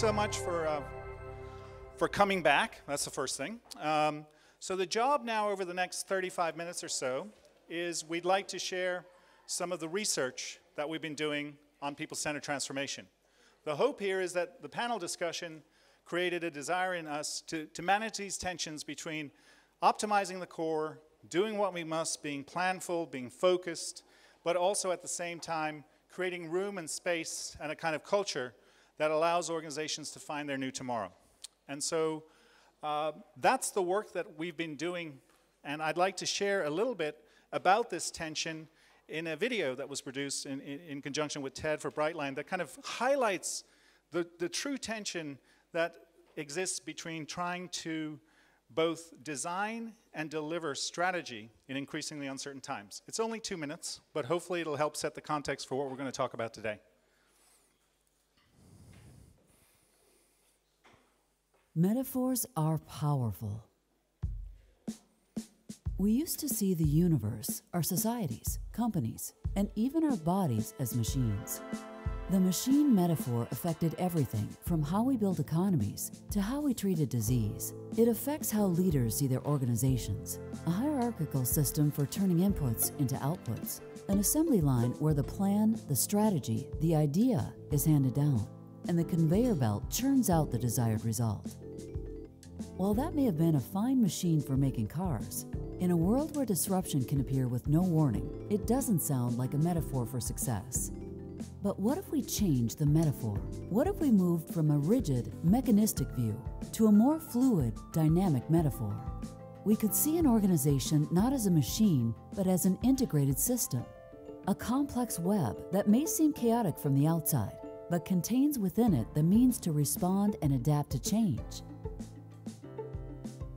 so much for coming back. That's the first thing. So the job now over the next 35 minutes or so is we'd like to share some of the research that we've been doing on people-centered transformation. The hope here is that the panel discussion created a desire in us to manage these tensions between optimizing the core, doing what we must, being planful, being focused, but also at the same time creating room and space and a kind of culture that allows organizations to find their new tomorrow. And so that's the work that we've been doing, and I'd like to share a little bit about this tension in a video that was produced in conjunction with TED for Brightline that kind of highlights the true tension that exists between trying to both design and deliver strategy in increasingly uncertain times. It's only 2 minutes, but hopefully it'll help set the context for what we're going to talk about today. Metaphors are powerful. We used to see the universe, our societies, companies, and even our bodies as machines. The machine metaphor affected everything from how we build economies to how we treat a disease. It affects how leaders see their organizations, a hierarchical system for turning inputs into outputs, an assembly line where the plan, the strategy, the idea is handed down, and the conveyor belt churns out the desired result. While that may have been a fine machine for making cars, in a world where disruption can appear with no warning, it doesn't sound like a metaphor for success. But what if we changed the metaphor? What if we moved from a rigid, mechanistic view to a more fluid, dynamic metaphor? We could see an organization not as a machine, but as an integrated system, a complex web that may seem chaotic from the outside, but contains within it the means to respond and adapt to change.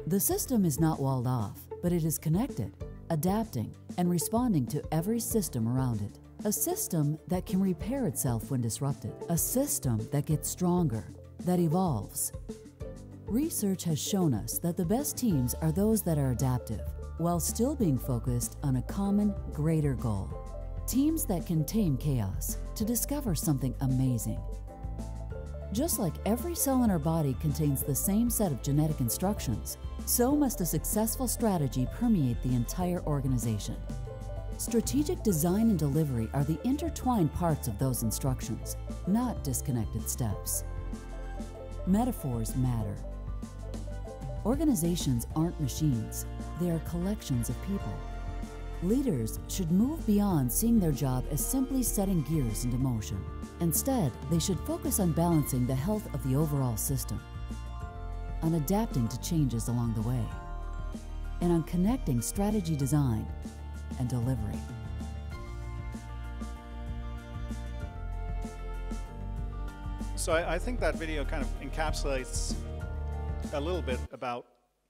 The system is not walled off, but it is connected, adapting, and responding to every system around it. A system that can repair itself when disrupted. A system that gets stronger, that evolves. Research has shown us that the best teams are those that are adaptive, while still being focused on a common, greater goal. Teams that can tame chaos to discover something amazing. Just like every cell in our body contains the same set of genetic instructions, so must a successful strategy permeate the entire organization. Strategic design and delivery are the intertwined parts of those instructions, not disconnected steps. Metaphors matter. Organizations aren't machines, they are collections of people. Leaders should move beyond seeing their job as simply setting gears into motion. Instead, they should focus on balancing the health of the overall system, on adapting to changes along the way, and on connecting strategy design and delivery. So I think that video kind of encapsulates a little bit about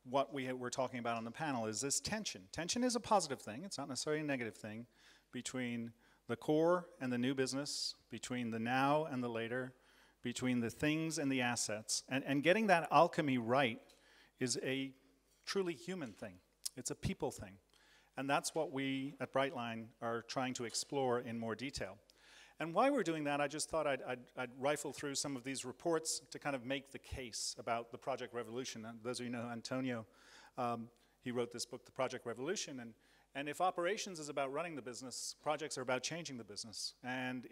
what we were talking about on the panel is this tension. Tension is a positive thing, it's not necessarily a negative thing, between the core and the new business, between the now and the later, between the things and the assets. And getting that alchemy right is a truly human thing. It's a people thing. And that's what we at Brightline are trying to explore in more detail. And while we're doing that, I just thought I'd rifle through some of these reports to kind of make the case about the Project Revolution. And those of you who know Antonio, he wrote this book, The Project Revolution. And if operations is about running the business, projects are about changing the business. And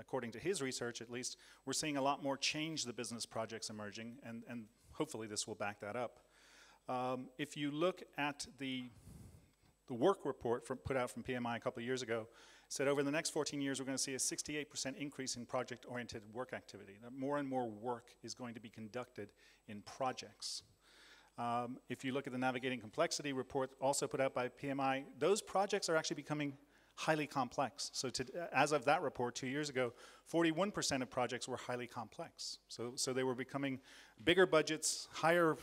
according to his research, at least, we're seeing a lot more change the business projects emerging. And hopefully this will back that up. If you look at the work report put out from PMI a couple of years ago, said over the next 14 years, we're going to see a 68% increase in project-oriented work activity. That more and more work is going to be conducted in projects. If you look at the Navigating Complexity report, also put out by PMI, those projects are actually becoming highly complex. So as of that report 2 years ago, 41% of projects were highly complex. So they were becoming bigger budgets, higher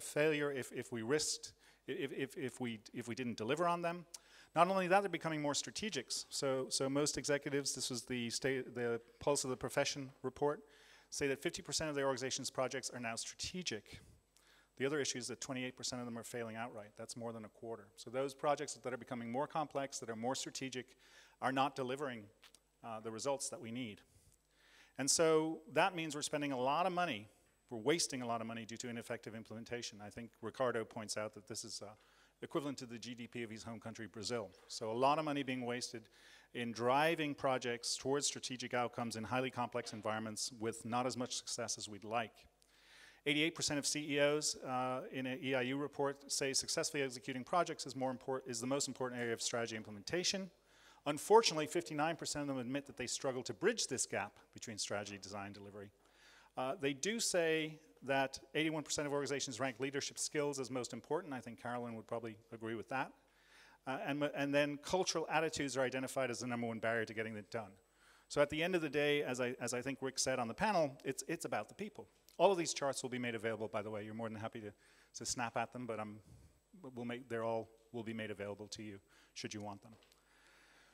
failure if we risked, if we didn't deliver on them. Not only that, they're becoming more strategic. So most executives, this was the Pulse of the Profession report, say that 50% of their organization's projects are now strategic. The other issue is that 28% of them are failing outright. That's more than a quarter. So those projects that are becoming more complex, that are more strategic, are not delivering the results that we need. And so that means we're spending a lot of money, we're wasting a lot of money due to ineffective implementation. I think Ricardo points out that this is equivalent to the GDP of his home country, Brazil. So a lot of money being wasted in driving projects towards strategic outcomes in highly complex environments with not as much success as we'd like. 88% of CEOs in an EIU report say successfully executing projects is the most important area of strategy implementation. Unfortunately, 59% of them admit that they struggle to bridge this gap between strategy, design, and delivery. They do say that 81% of organizations rank leadership skills as most important. I think Carolyn would probably agree with that. And then cultural attitudes are identified as the number one barrier to getting it done. So at the end of the day, as I think Rick said on the panel, it's about the people. All of these charts will be made available, by the way. You're more than happy to snap at them, but they're all will be made available to you should you want them.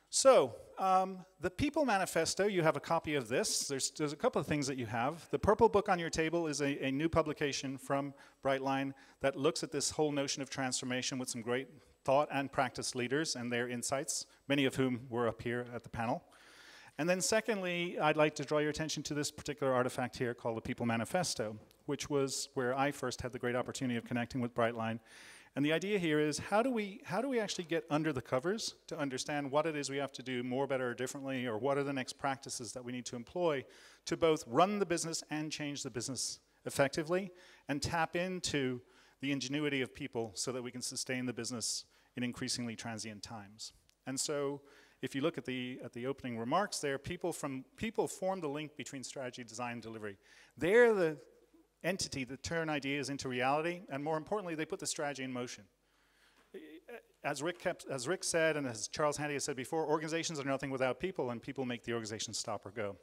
So, the People Manifesto, you have a copy of this. There's a couple of things that you have. The purple book on your table is a new publication from Brightline that looks at this whole notion of transformation with some great thought and practice leaders and their insights, many of whom were up here at the panel. And then secondly, I'd like to draw your attention to this particular artifact here called the People Manifesto, which was where I first had the great opportunity of connecting with Brightline. And the idea here is how do we actually get under the covers to understand what it is we have to do more, better, or differently, or what are the next practices that we need to employ to both run the business and change the business effectively and tap into the ingenuity of people so that we can sustain the business in increasingly transient times. And so if you look at the opening remarks there, people form the link between strategy, design, and delivery. They're the entity that turn ideas into reality, and more importantly, they put the strategy in motion. As Rick said, and as Charles Handy has said before, organizations are nothing without people, and people make the organization stop or go.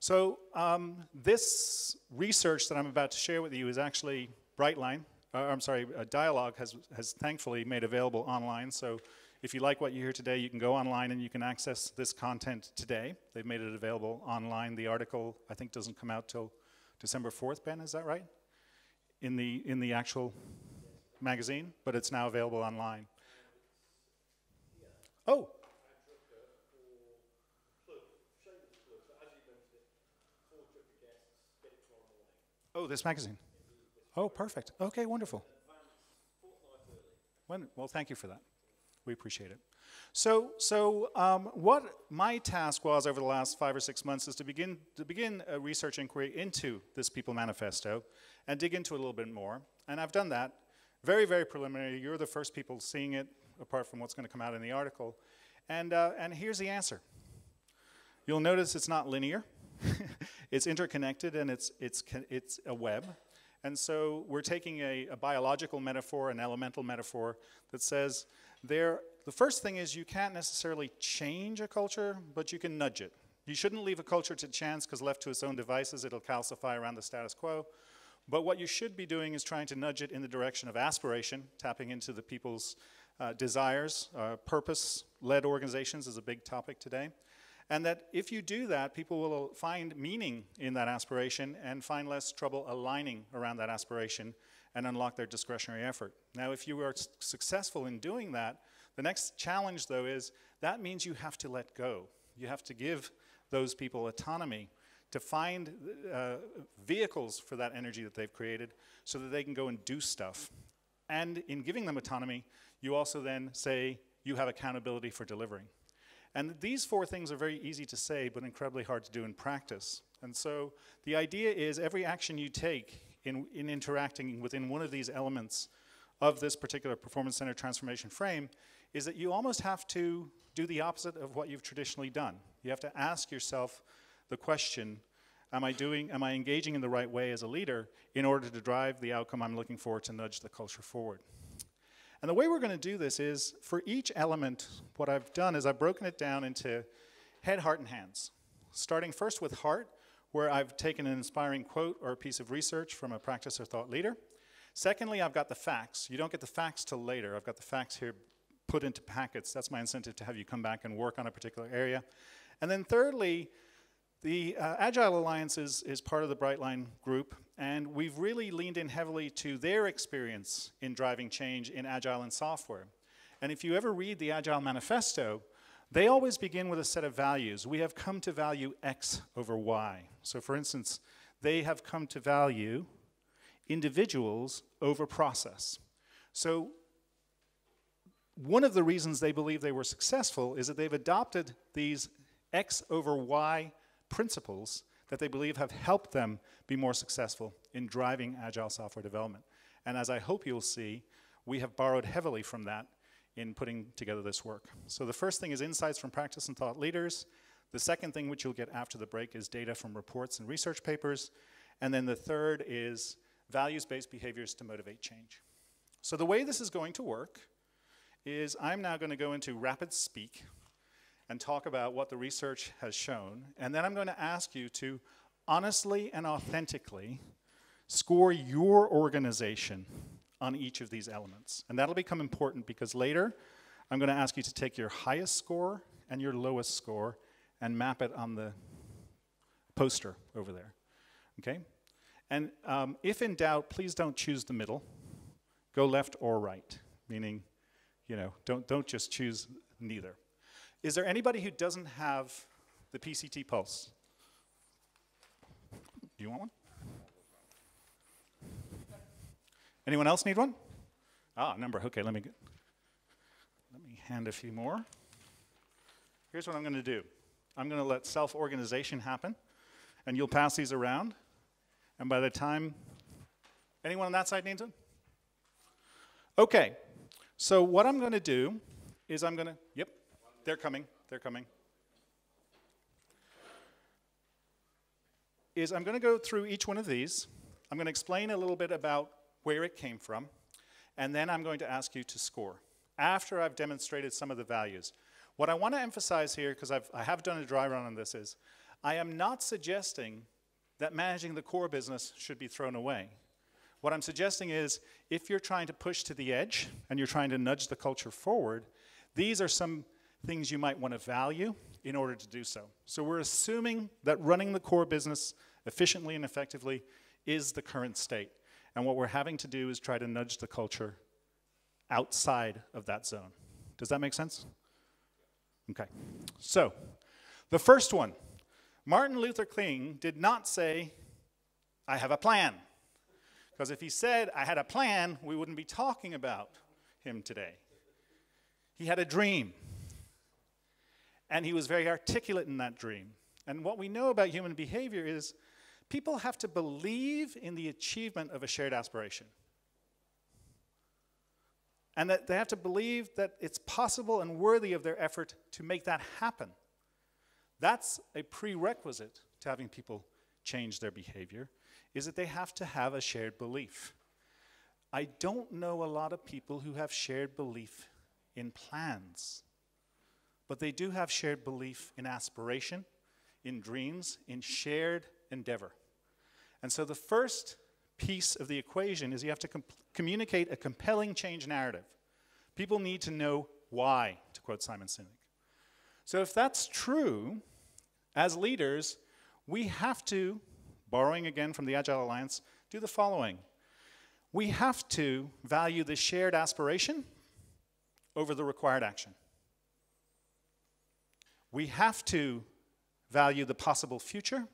So this research that I'm about to share with you is actually Brightline. I'm sorry, Dialogue has thankfully made available online. So if you like what you hear today, you can go online and you can access this content today. They've made it available online. The article, I think, doesn't come out till December 4th, Ben, is that right? In the actual magazine, but it's now available online. Oh. Oh, this magazine. Oh, perfect. Okay, wonderful. Well, thank you for that. We appreciate it. So what my task was over the last 5 or 6 months is to begin a research inquiry into this People Manifesto and dig into it a little bit more. And I've done that. Very, very preliminary. You're the first people seeing it, apart from what's going to come out in the article. And here's the answer. You'll notice it's not linear. It's interconnected, and it's a web. And so we're taking a biological metaphor, an elemental metaphor, that says the first thing is you can't necessarily change a culture, but you can nudge it. You shouldn't leave a culture to chance, because left to its own devices, it'll calcify around the status quo. But what you should be doing is trying to nudge it in the direction of aspiration, tapping into the people's desires. Purpose-led organizations is a big topic today. And that if you do that, people will find meaning in that aspiration and find less trouble aligning around that aspiration and unlock their discretionary effort. Now, if you are successful in doing that, the next challenge, though, is that means you have to let go. You have to give those people autonomy to find vehicles for that energy that they've created so that they can go and do stuff. And in giving them autonomy, you also then say you have accountability for delivering. And these four things are very easy to say, but incredibly hard to do in practice. And so the idea is every action you take in interacting within one of these elements of this particular performance-centered transformation frame is that you almost have to do the opposite of what you've traditionally done. You have to ask yourself the question, am I engaging in the right way as a leader in order to drive the outcome I'm looking for to nudge the culture forward? And the way we're going to do this is, for each element, what I've done is I've broken it down into head, heart, and hands. Starting first with heart, where I've taken an inspiring quote or a piece of research from a practice or thought leader. Secondly, I've got the facts. You don't get the facts till later. I've got the facts here put into packets. That's my incentive to have you come back and work on a particular area. And then thirdly, the Agile Alliance is part of the Brightline group, and we've really leaned in heavily to their experience in driving change in Agile and software. And if you ever read the Agile Manifesto, They always begin with a set of values. We have come to value X over Y. So for instance, they have come to value individuals over process. So one of the reasons they believe they were successful is that they've adopted these X over Y principles that they believe have helped them be more successful in driving agile software development. And as I hope you'll see, we have borrowed heavily from that in putting together this work. So the first thing is insights from practice and thought leaders. The second thing, which you'll get after the break, is data from reports and research papers. And then the third is values-based behaviors to motivate change. So the way this is going to work is I'm now going to go into rapid speak and talk about what the research has shown. And then I'm going to ask you to honestly and authentically score your organization on each of these elements. And that'll become important because later I'm going to ask you to take your highest score and your lowest score and map it on the poster over there. Okay? And if in doubt, please don't choose the middle. Go left or right, meaning, you know, don't just choose neither. Is there anybody who doesn't have the PCT Pulse? Do you want one? Anyone else need one? Ah, number. Okay, let me hand a few more. Here's what I'm going to do. I'm going to let self-organization happen, and you'll pass these around. And by the time, anyone on that side needs one? Okay. So what I'm going to do is I'm going to, yep. They're coming, they're coming. Is I'm going to go through each one of these. I'm going to explain a little bit about where it came from, and then I'm going to ask you to score after I've demonstrated some of the values. What I want to emphasize here, because I have done a dry run on this, is I am not suggesting that managing the core business should be thrown away. What I'm suggesting is if you're trying to push to the edge and you're trying to nudge the culture forward, these are some things you might want to value in order to do so. So we're assuming that running the core business efficiently and effectively is the current state. And what we're having to do is try to nudge the culture outside of that zone. Does that make sense? Okay. So the first one, Martin Luther King did not say, I have a plan. Because if he said, I had a plan, we wouldn't be talking about him today. He had a dream. And he was very articulate in that dream. And what we know about human behavior is people have to believe in the achievement of a shared aspiration. And that they have to believe that it's possible and worthy of their effort to make that happen. That's a prerequisite to having people change their behavior, is that they have to have a shared belief. I don't know a lot of people who have shared belief in plans. But they do have shared belief in aspiration, in dreams, in shared endeavor. And so the first piece of the equation is you have to communicate a compelling change narrative. People need to know why, to quote Simon Sinek. So if that's true, as leaders, we have to, borrowing again from the Agile Alliance, do the following. We have to value the shared aspiration over the required action. We have to value the possible future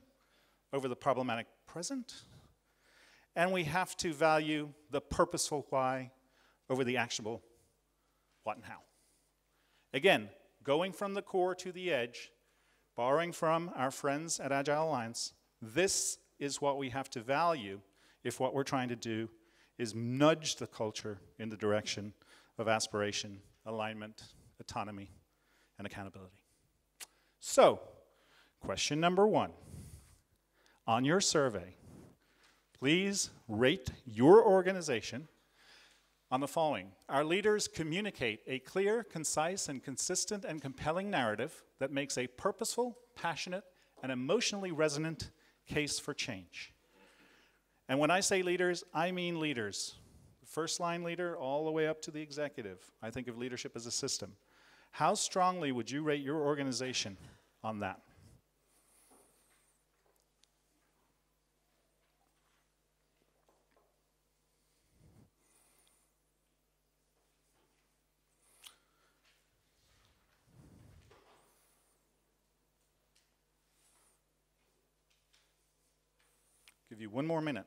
over the problematic present, and we have to value the purposeful why over the actionable what and how. Again, going from the core to the edge, borrowing from our friends at Agile Alliance, this is what we have to value if what we're trying to do is nudge the culture in the direction of aspiration, alignment, autonomy, and accountability. So, question number one. On your survey, please rate your organization on the following. Our leaders communicate a clear, concise, and consistent and compelling narrative that makes a purposeful, passionate, and emotionally resonant case for change. And when I say leaders, I mean leaders. The first-line leader all the way up to the executive. I think of leadership as a system. How strongly would you rate your organization on that? give you one more minute.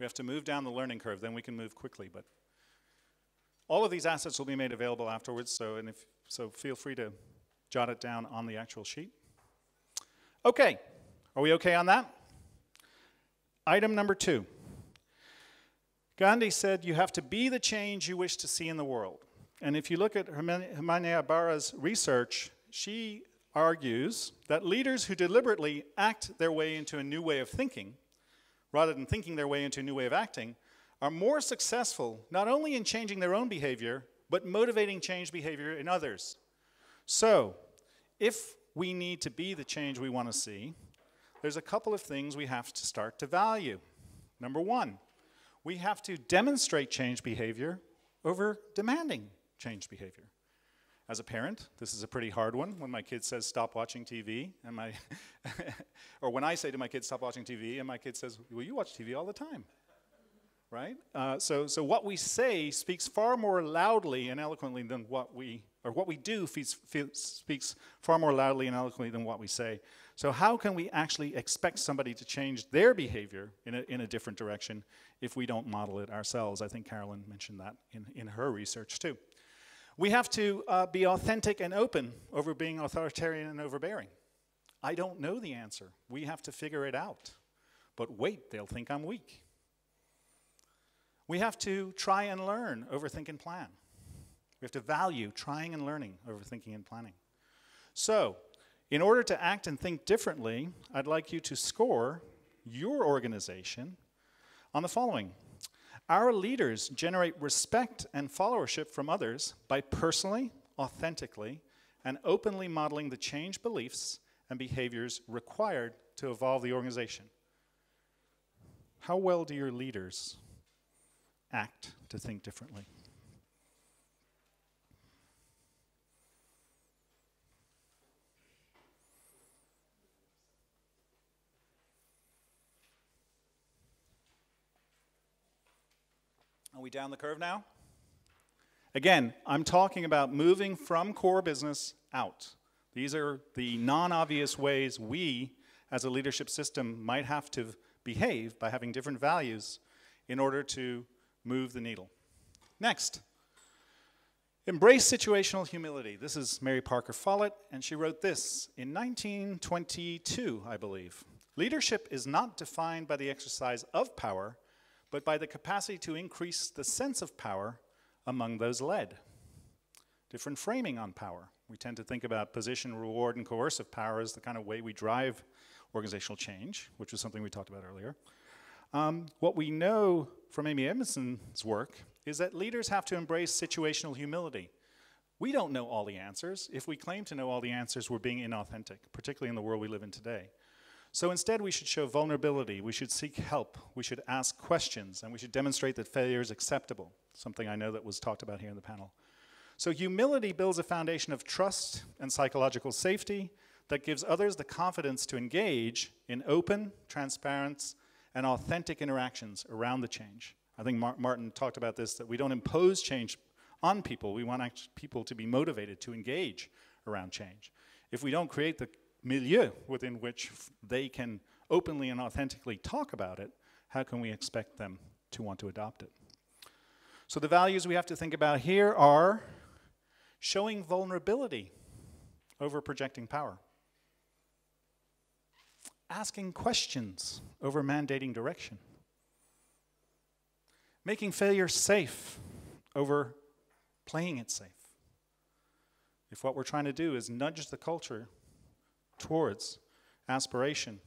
We have to move down the learning curve, then we can move quickly. But all of these assets will be made available afterwards, so feel free to jot it down on the actual sheet. Okay, are we okay on that? Item number 2. Gandhi said, you have to be the change you wish to see in the world. And if you look at Herminia Ibarra's research, she argues that leaders who deliberately act their way into a new way of thinking, rather than thinking their way into a new way of acting, are more successful not only in changing their own behavior, but motivating change behavior in others. So, if we need to be the change we want to see, there's a couple of things we have to start to value. Number 1, we have to demonstrate change behavior over demanding change behavior. As a parent, this is a pretty hard one. When my kid says, stop watching TV, and or when I say to my kid, stop watching TV, and my kid says, well, you watch TV all the time, right? So what we say speaks far more loudly and eloquently than what we, or what we do speaks far more loudly and eloquently than what we say. So how can we actually expect somebody to change their behavior in a different direction if we don't model it ourselves? I think Carolyn mentioned that in her research too. We have to be authentic and open over being authoritarian and overbearing. I don't know the answer. We have to figure it out. But wait, they'll think I'm weak. We have to try and learn over think and plan. We have to value trying and learning over thinking and planning. So, in order to act and think differently, I'd like you to score your organization on the following. Our leaders generate respect and followership from others by personally, authentically, and openly modeling the change beliefs and behaviors required to evolve the organization. How well do your leaders act to think differently? Are we down the curve now? Again, I'm talking about moving from core business out. These are the non-obvious ways we, as a leadership system, might have to behave by having different values in order to move the needle. Next, embrace situational humility. This is Mary Parker Follett, and she wrote this in 1922, I believe. Leadership is not defined by the exercise of power, but by the capacity to increase the sense of power among those led. Different framing on power. We tend to think about position, reward, and coercive power as the kind of way we drive organizational change, which was something we talked about earlier. What we know from Amy Edmondson's work is that leaders have to embrace situational humility. We don't know all the answers. If we claim to know all the answers, we're being inauthentic, particularly in the world we live in today. So instead, we should show vulnerability, we should seek help, we should ask questions, and we should demonstrate that failure is acceptable, something I know that was talked about here in the panel. So humility builds a foundation of trust and psychological safety that gives others the confidence to engage in open, transparent, and authentic interactions around the change. I think Martin talked about this, that we don't impose change on people, we want people to be motivated to engage around change. If we don't create the milieu within which they can openly and authentically talk about it, how can we expect them to want to adopt it? So the values we have to think about here are showing vulnerability over projecting power, asking questions over mandating direction, making failure safe over playing it safe. If what we're trying to do is nudge the culture towards aspiration,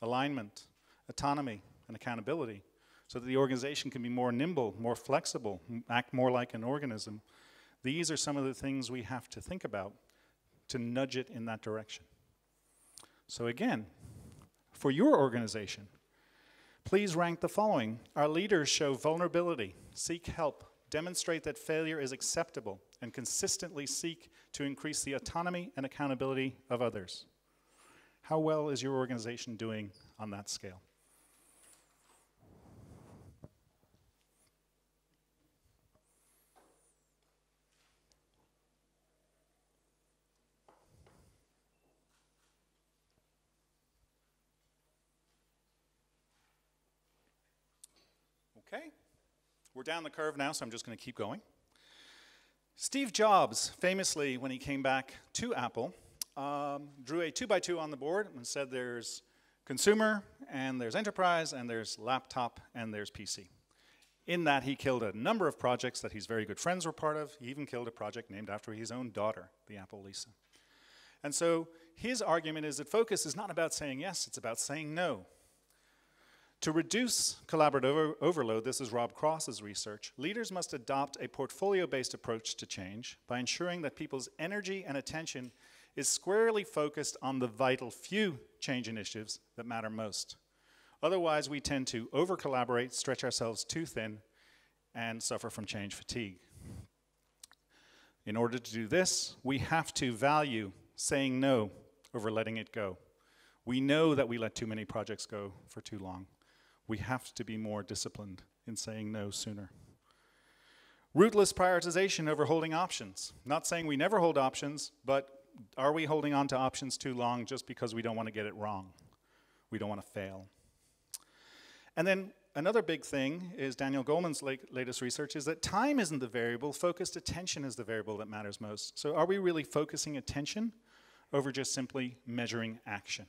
alignment, autonomy, and accountability, so that the organization can be more nimble, more flexible, act more like an organism. These are some of the things we have to think about to nudge it in that direction. So again, for your organization, please rank the following. Our leaders show vulnerability, seek help, demonstrate that failure is acceptable, and consistently seek to increase the autonomy and accountability of others. How well is your organization doing on that scale? Okay, we're down the curve now, so I'm just going to keep going. Steve Jobs, famously, when he came back to Apple, drew a 2x2 on the board and said there's consumer, and there's enterprise, and there's laptop, and there's PC. In that, he killed a number of projects that his very good friends were part of. He even killed a project named after his own daughter, the Apple Lisa. And so his argument is that focus is not about saying yes, it's about saying no. To reduce collaborative overload, this is Rob Cross's research, leaders must adopt a portfolio-based approach to change by ensuring that people's energy and attention is squarely focused on the vital few change initiatives that matter most. Otherwise, we tend to over-collaborate, stretch ourselves too thin, and suffer from change fatigue. In order to do this, we have to value saying no over letting it go. We know that we let too many projects go for too long. We have to be more disciplined in saying no sooner. Rootless prioritization over holding options. Not saying we never hold options, but are we holding on to options too long just because we don't want to get it wrong? We don't want to fail. And then another big thing is Daniel Goleman's latest research is that time isn't the variable, focused attention is the variable that matters most. So are we really focusing attention over just simply measuring action?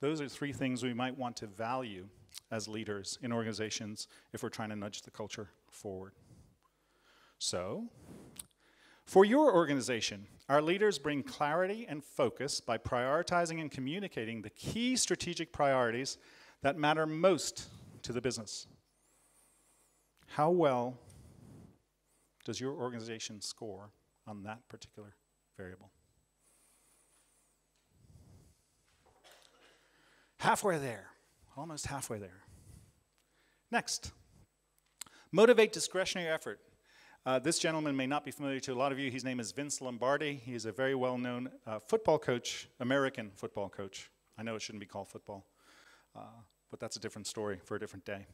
Those are three things we might want to value as leaders in organizations if we're trying to nudge the culture forward. So, for your organization, our leaders bring clarity and focus by prioritizing and communicating the key strategic priorities that matter most to the business. How well does your organization score on that particular variable? Halfway there. Almost halfway there. Next, motivate discretionary effort. This gentleman may not be familiar to a lot of you. His name is Vince Lombardi. He is a very well-known football coach, American football coach. I know it shouldn't be called football, but that's a different story for a different day.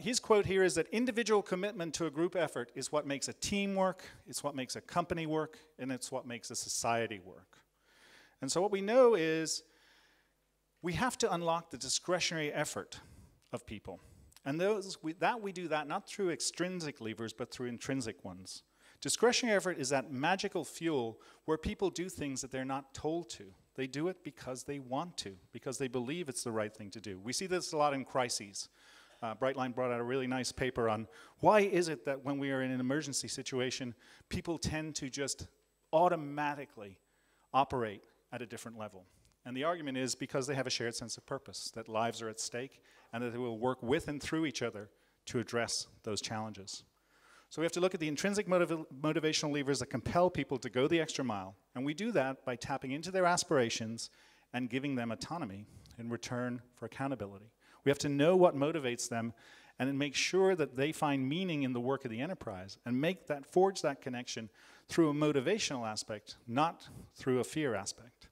His quote here is that individual commitment to a group effort is what makes a team work, it's what makes a company work, and it's what makes a society work. And so what we know is we have to unlock the discretionary effort of people. And we do that not through extrinsic levers, but through intrinsic ones. Discretionary effort is that magical fuel where people do things that they're not told to. They do it because they want to, because they believe it's the right thing to do. We see this a lot in crises. Brightline brought out a really nice paper on why is it that when we are in an emergency situation, people tend to just automatically operate at a different level. And the argument is because they have a shared sense of purpose, that lives are at stake, and that they will work with and through each other to address those challenges. So we have to look at the intrinsic motivational levers that compel people to go the extra mile, and we do that by tapping into their aspirations and giving them autonomy in return for accountability. We have to know what motivates them and make sure that they find meaning in the work of the enterprise and forge that connection through a motivational aspect, not through a fear aspect.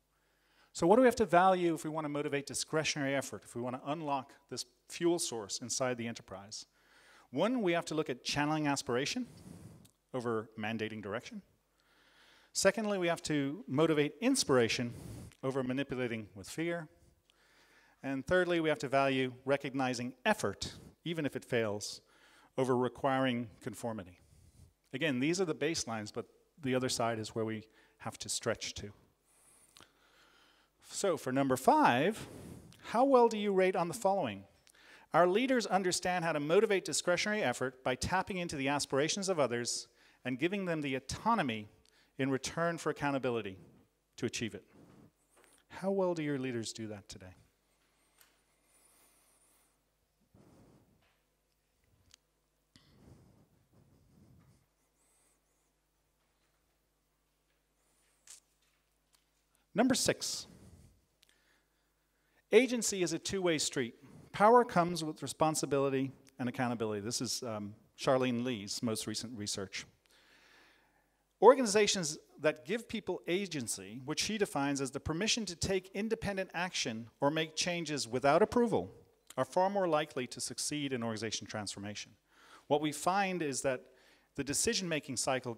So what do we have to value if we want to motivate discretionary effort, if we want to unlock this fuel source inside the enterprise? One, we have to look at channeling aspiration over mandating direction. Secondly, we have to motivate inspiration over manipulating with fear. And thirdly, we have to value recognizing effort, even if it fails, over requiring conformity. Again, these are the baselines, but the other side is where we have to stretch to. So for number 5, how well do you rate on the following? Our leaders understand how to motivate discretionary effort by tapping into the aspirations of others and giving them the autonomy in return for accountability to achieve it. How well do your leaders do that today? Number 6. Agency is a two-way street. Power comes with responsibility and accountability. This is Charlene Lee's most recent research. Organizations that give people agency, which she defines as the permission to take independent action or make changes without approval, are far more likely to succeed in organization transformation. What we find is that the decision-making cycle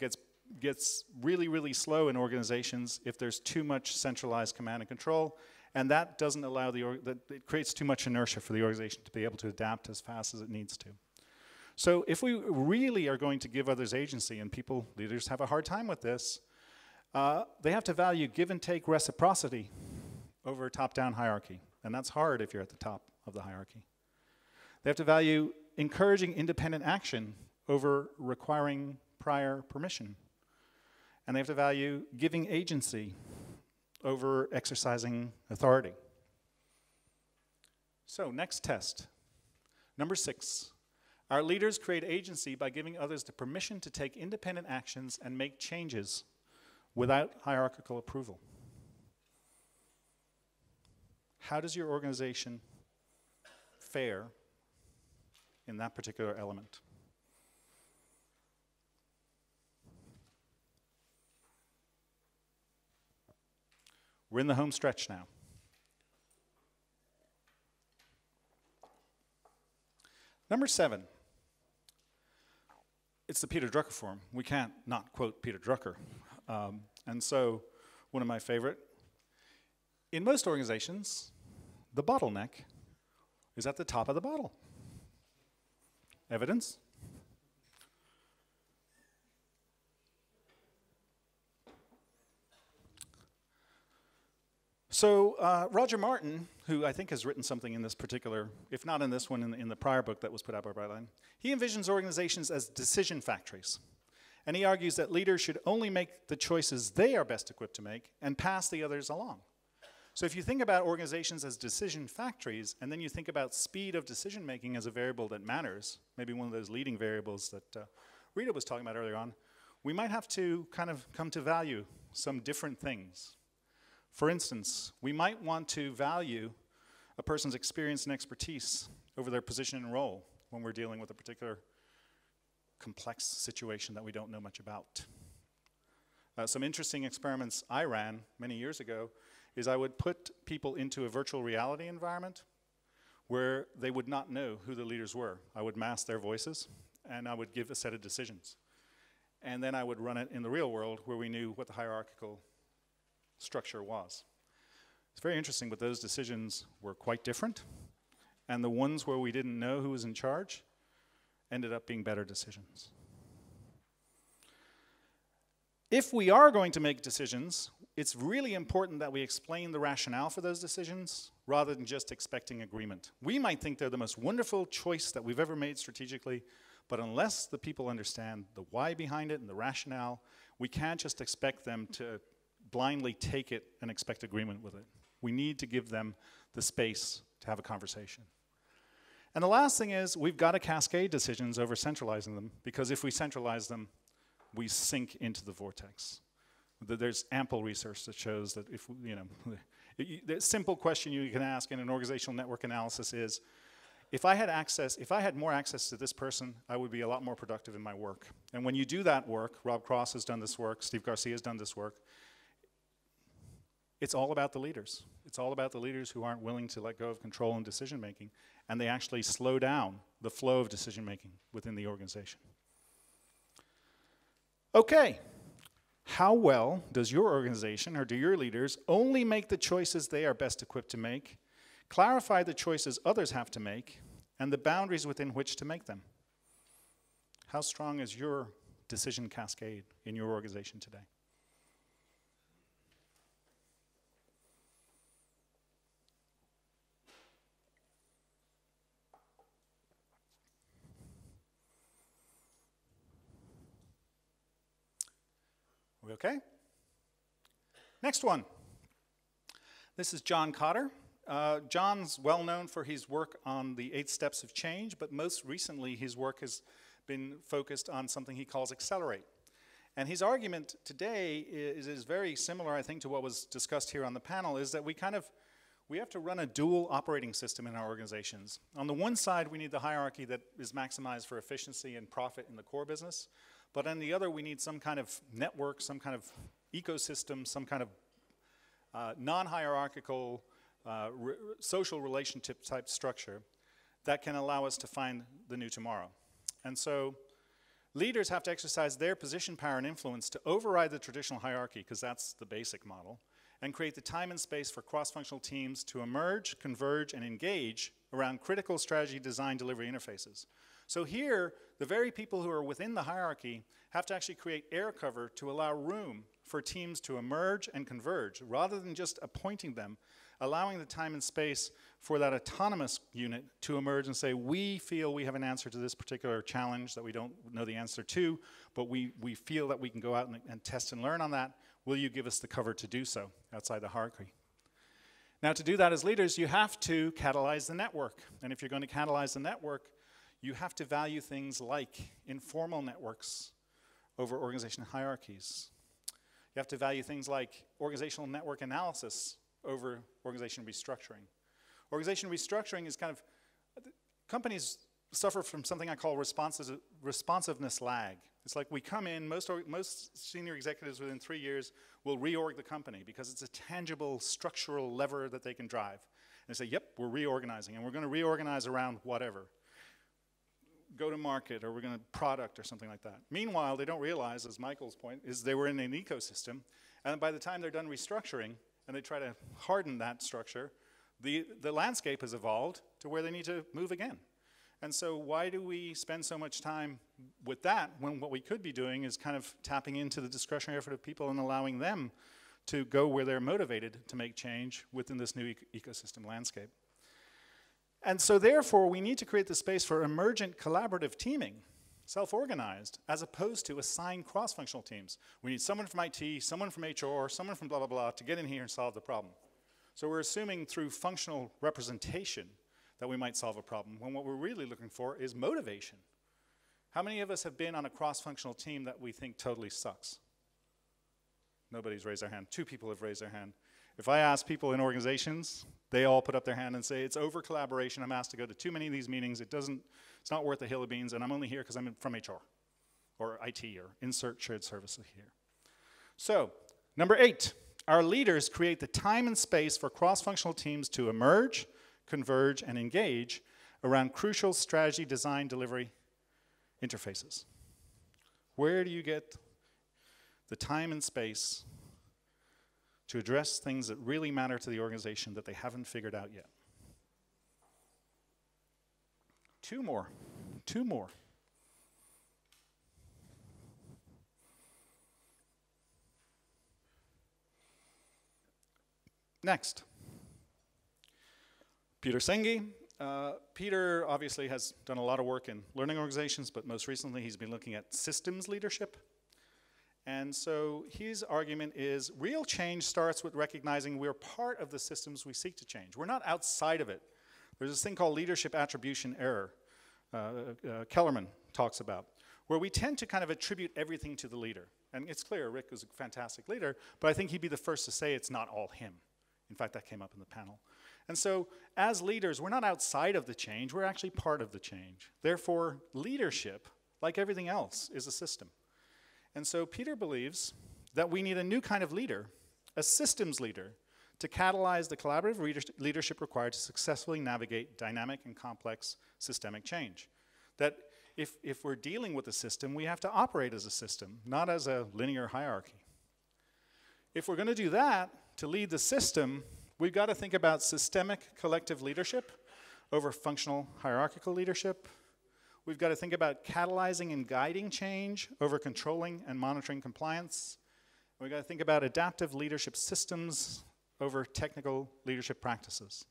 gets really, really slow in organizations if there's too much centralized command and control, And that doesn't allow it creates too much inertia for the organization to be able to adapt as fast as it needs to. So if we really are going to give others agency, and people, leaders have a hard time with this, they have to value give and take reciprocity over top-down hierarchy. And that's hard if you're at the top of the hierarchy. They have to value encouraging independent action over requiring prior permission. And they have to value giving agency over exercising authority. So next test, number 6. Our leaders create agency by giving others the permission to take independent actions and make changes without hierarchical approval. How does your organization fare in that particular element? We're in the home stretch now. Number 7. It's the Peter Drucker Forum. We can't not quote Peter Drucker. And so, one of my favorite. In most organizations, the bottleneck is at the top of the bottle. Evidence? So Roger Martin, who I think has written something in this particular, if not in this one, in the prior book that was put out by Brightline, he envisions organizations as decision factories. And he argues that leaders should only make the choices they are best equipped to make and pass the others along. So if you think about organizations as decision factories, and then you think about speed of decision making as a variable that matters, maybe one of those leading variables that Rita was talking about earlier on, we might have to kind of come to value some different things. For instance, we might want to value a person's experience and expertise over their position and role when we're dealing with a particular complex situation that we don't know much about. Some interesting experiments I ran many years ago is I would put people into a virtual reality environment where they would not know who the leaders were. I would mask their voices, and I would give a set of decisions. And then I would run it in the real world where we knew what the hierarchical structure was. It's very interesting, but those decisions were quite different, and the ones where we didn't know who was in charge ended up being better decisions. If we are going to make decisions, it's really important that we explain the rationale for those decisions rather than just expecting agreement. We might think they're the most wonderful choice that we've ever made strategically, but unless the people understand the why behind it and the rationale, we can't just expect them to blindly take it and expect agreement with it. We need to give them the space to have a conversation. And the last thing is we've got to cascade decisions over centralizing them, because if we centralize them, we sink into the vortex. There's ample research that shows that if, you know, the simple question you can ask in an organizational network analysis is, if I had more access to this person, I would be a lot more productive in my work. And when you do that work, Rob Cross has done this work, Steve Garcia has done this work, it's all about the leaders. It's all about the leaders who aren't willing to let go of control and decision making, and they actually slow down the flow of decision making within the organization. Okay, how well does your organization or do your leaders only make the choices they are best equipped to make, clarify the choices others have to make, and the boundaries within which to make them? How strong is your decision cascade in your organization today? We okay? Next one. This is John Cotter. John's well known for his work on the 8 steps of change, but most recently his work has been focused on something he calls accelerate. And his argument today is very similar, I think, to what was discussed here on the panel, is that we have to run a dual operating system in our organizations. On the one side, we need the hierarchy that is maximized for efficiency and profit in the core business. But on the other, we need some kind of network, some kind of ecosystem, some kind of non-hierarchical social relationship type structure that can allow us to find the new tomorrow. And so leaders have to exercise their position, power, and influence to override the traditional hierarchy, because that's the basic model, and create the time and space for cross-functional teams to emerge, converge, and engage around critical strategy design delivery interfaces. So here, the very people who are within the hierarchy have to actually create air cover to allow room for teams to emerge and converge, rather than just appointing them, allowing the time and space for that autonomous unit to emerge and say, we feel we have an answer to this particular challenge that we don't know the answer to, but we feel that we can go out and test and learn on that. Will you give us the cover to do so outside the hierarchy? Now, to do that as leaders, you have to catalyze the network. And if you're going to catalyze the network, you have to value things like informal networks over organizational hierarchies. You have to value things like organizational network analysis over organization restructuring. Organization restructuring is kind of, companies suffer from something I call responsiveness lag. It's like we come in, most senior executives within 3 years will reorg the company because it's a tangible structural lever that they can drive. And they say, yep, we're reorganizing, and we're going to reorganize around whatever. Go to market, or we're going to product, or something like that. Meanwhile, they don't realize, as Michael's point, is they were in an ecosystem, and by the time they're done restructuring, and they try to harden that structure, the landscape has evolved to where they need to move again. And so why do we spend so much time with that when what we could be doing is kind of tapping into the discretionary effort of people and allowing them to go where they're motivated to make change within this new ecosystem landscape? And so therefore, we need to create the space for emergent collaborative teaming, self-organized, as opposed to assigned cross-functional teams. We need someone from IT, someone from HR, someone from blah, blah, blah to get in here and solve the problem. So we're assuming through functional representation that we might solve a problem, when what we're really looking for is motivation. How many of us have been on a cross-functional team that we think totally sucks? Nobody's raised their hand. 2 people have raised their hand. If I ask people in organizations, they all put up their hand and say, it's over collaboration, I'm asked to go to too many of these meetings, it's not worth a hill of beans, and I'm only here because I'm from HR, or IT, or insert shared services here. So, number 8, our leaders create the time and space for cross-functional teams to emerge, converge, and engage around crucial strategy design delivery interfaces. Where do you get the time and space to address things that really matter to the organization that they haven't figured out yet? 2 more. Next, Peter Senge. Peter obviously has done a lot of work in learning organizations, but most recently he's been looking at systems leadership. And so his argument is real change starts with recognizing we're part of the systems we seek to change. We're not outside of it. There's this thing called leadership attribution error, Kellerman talks about, where we tend to kind of attribute everything to the leader. And it's clear Rick was a fantastic leader, but I think he'd be the first to say it's not all him. In fact, that came up in the panel. And so as leaders, we're not outside of the change. We're actually part of the change. Therefore, leadership, like everything else, is a system. And so Peter believes that we need a new kind of leader, a systems leader, to catalyze the collaborative leadership required to successfully navigate dynamic and complex systemic change. That if we're dealing with a system, we have to operate as a system, not as a linear hierarchy. If we're going to do that, to lead the system, we've got to think about systemic collective leadership over functional hierarchical leadership. We've got to think about catalyzing and guiding change over controlling and monitoring compliance. We've got to think about adaptive leadership systems over technical leadership practices.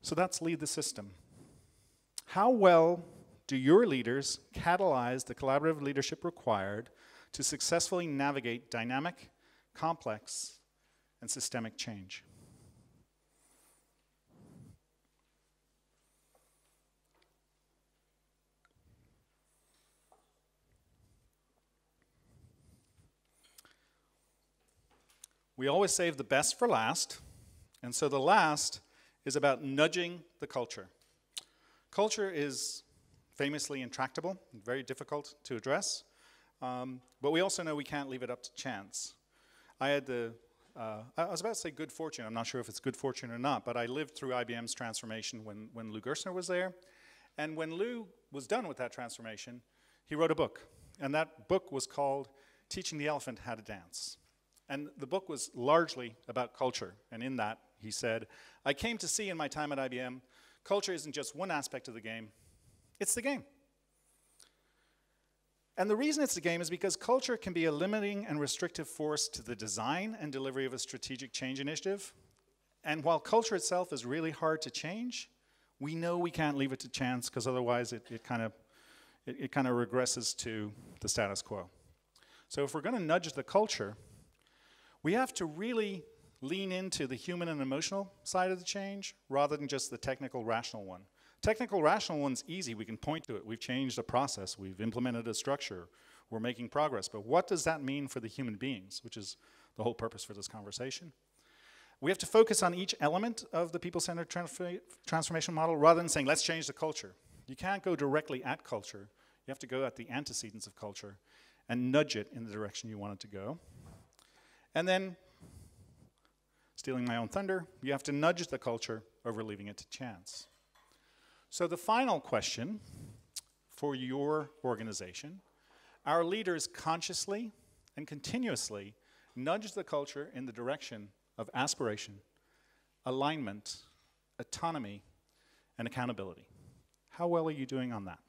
So that's lead the system. How well do your leaders catalyze the collaborative leadership required to successfully navigate dynamic, complex, and systemic change? We always save the best for last, and so the last is about nudging the culture. Culture is famously intractable, very difficult to address, but we also know we can't leave it up to chance. I had the, I was about to say good fortune, I'm not sure if it's good fortune or not, but I lived through IBM's transformation when Lou Gerstner was there, and when Lou was done with that transformation, he wrote a book, and that book was called Teaching the Elephant How to Dance. And the book was largely about culture. And in that, he said, I came to see in my time at IBM, culture isn't just one aspect of the game, it's the game. And the reason it's the game is because culture can be a limiting and restrictive force to the design and delivery of a strategic change initiative. And while culture itself is really hard to change, we know we can't leave it to chance because otherwise it kind of regresses to the status quo. So if we're going to nudge the culture, we have to really lean into the human and emotional side of the change rather than just the technical rational one. Technical rational one's easy, we can point to it. We've changed a process, we've implemented a structure, we're making progress, but what does that mean for the human beings, which is the whole purpose for this conversation? We have to focus on each element of the people-centered transformation model rather than saying, let's change the culture. You can't go directly at culture, you have to go at the antecedents of culture and nudge it in the direction you want it to go. And then, stealing my own thunder, you have to nudge the culture over leaving it to chance. So the final question for your organization, our leaders consciously and continuously nudge the culture in the direction of aspiration, alignment, autonomy, and accountability. How well are you doing on that?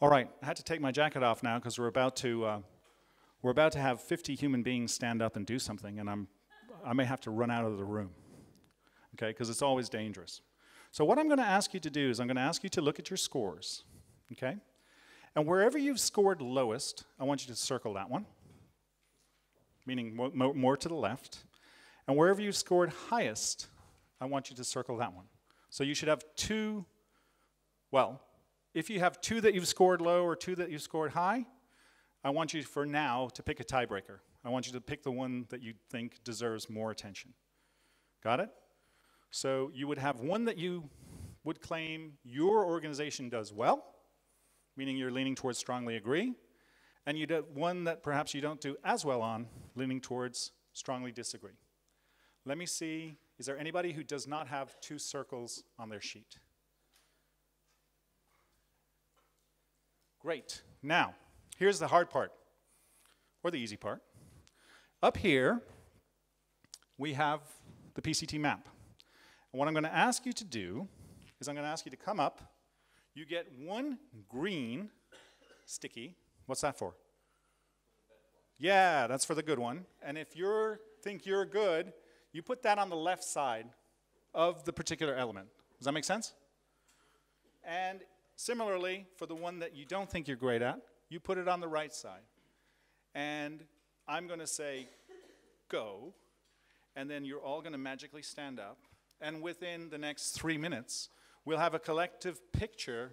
All right, I had to take my jacket off now because we're about to have 50 human beings stand up and do something, and I may have to run out of the room, okay? Because it's always dangerous. So what I'm going to ask you to do is I'm going to ask you to look at your scores, okay? And wherever you've scored lowest, I want you to circle that one, meaning more to the left. And wherever you've scored highest, I want you to circle that one. So you should have two, well, if you have two that you've scored low or two that you've scored high, I want you for now to pick a tiebreaker. I want you to pick the one that you think deserves more attention. Got it? So you would have one that you would claim your organization does well, meaning you're leaning towards strongly agree, and you'd have one that perhaps you don't do as well on, leaning towards strongly disagree. Let me see, is there anybody who does not have two circles on their sheet? Great. Now, here's the hard part, or the easy part. Up here, we have the PCT map. And what I'm going to ask you to do is I'm going to ask you to come up. You get one green sticky. What's that for? Yeah, that's for the good one. And if you think you're good, you put that on the left side of the particular element. Does that make sense? And similarly, for the one that you don't think you're great at, you put it on the right side. And I'm going to say, go, and then you're all going to magically stand up. And within the next 3 minutes, we'll have a collective picture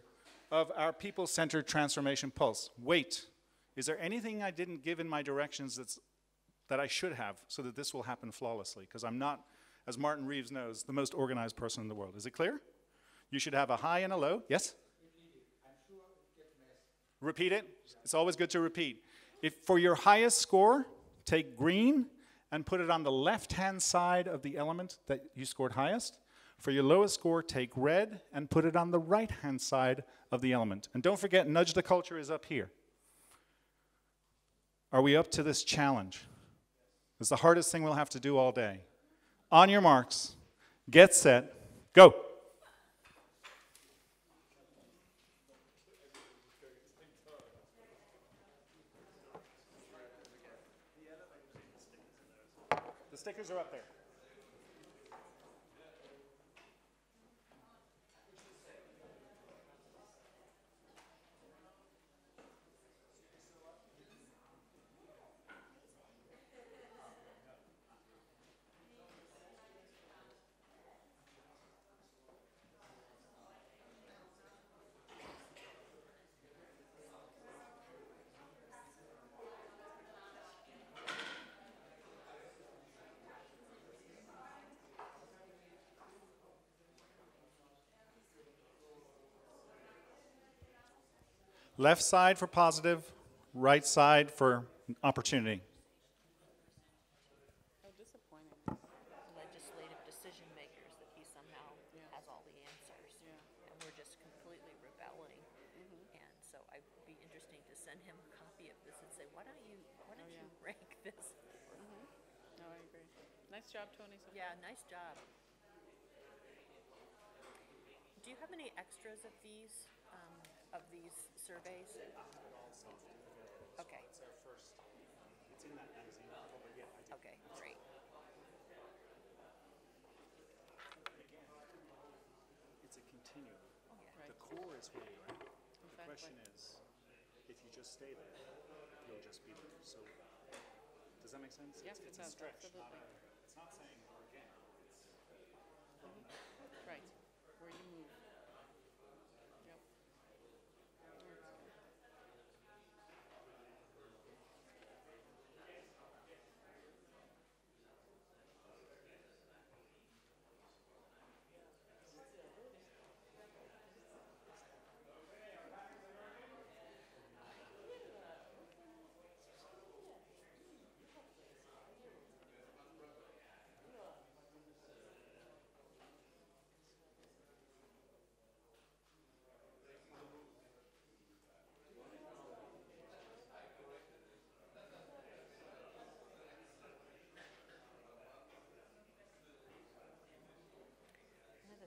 of our people-centered transformation pulse. Wait, is there anything I didn't give in my directions that I should have so that this will happen flawlessly? Because I'm not, as Martin Reeves knows, the most organized person in the world. Is it clear? You should have a high and a low. Yes? Repeat it. It's always good to repeat. If for your highest score, take green and put it on the left-hand side of the element that you scored highest. For your lowest score, take red and put it on the right-hand side of the element. And don't forget, nudge the culture is up here. Are we up to this challenge? It's the hardest thing we'll have to do all day. On your marks, get set, go. Stickers are up there. Left side for positive, right side for opportunity. send him a copy of this and say, why don't you rank this? Mm-hmm. No, I agree. Nice job, Tony. So yeah, nice job. Do you have any extras of these surveys? Okay. It's our first. It's in that magazine. Yeah, I did. Okay, great. It's a continuum. Oh, yeah. Right. The core is where you're at. Exactly. The question is, if you just stay there, you'll just be there. So, does that make sense? Yes, it's a stretch. Absolutely. It's not saying we're again. It's mm-hmm. Right. Where you move. Yep.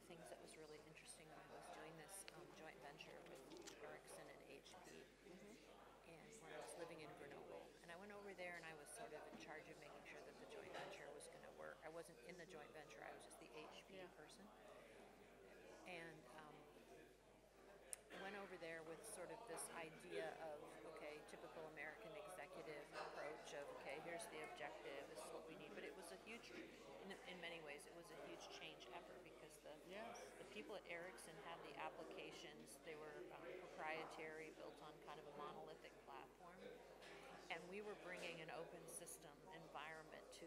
Things that was really interesting when I was doing this joint venture with Ericsson and HP, and when I was living in Grenoble, and I went over there and I was sort of in charge of making sure that the joint venture was going to work. I wasn't in the joint venture; I was just the HP person, and went over there with sort of this idea of typical American executive approach of here's the objective, this is what we need. But it was a huge, in many ways, it was a huge change effort because the people at Ericsson had the applications. They were proprietary, built on kind of a monolithic platform, and we were bringing an open system environment to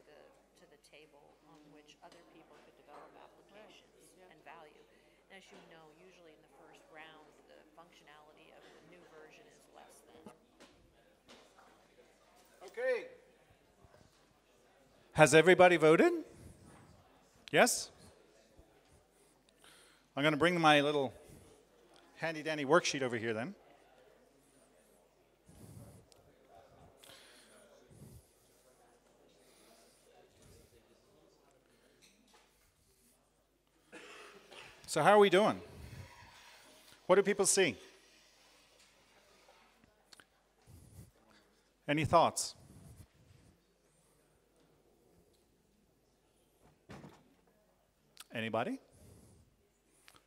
the table on which other people could develop applications and value. And as you know, usually in the first round, the functionality of the new version is less than. Okay. Has everybody voted? Yes? I'm going to bring my little handy-dandy worksheet over here then. So how are we doing? What do people see? Any thoughts? Anybody?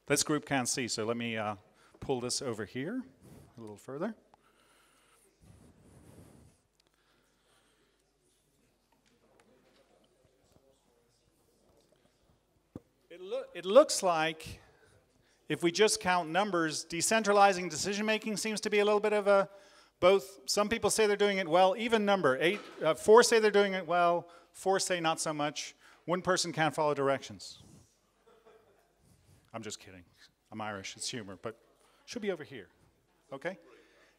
This group can't see, so let me pull this over here a little further. It looks like, if we just count numbers, decentralizing decision-making seems to be a little bit of a both. Some people say they're doing it well, even number. Four say they're doing it well, four say not so much. One person can't follow directions. I'm just kidding. I'm Irish. It's humor, but should be over here. Okay?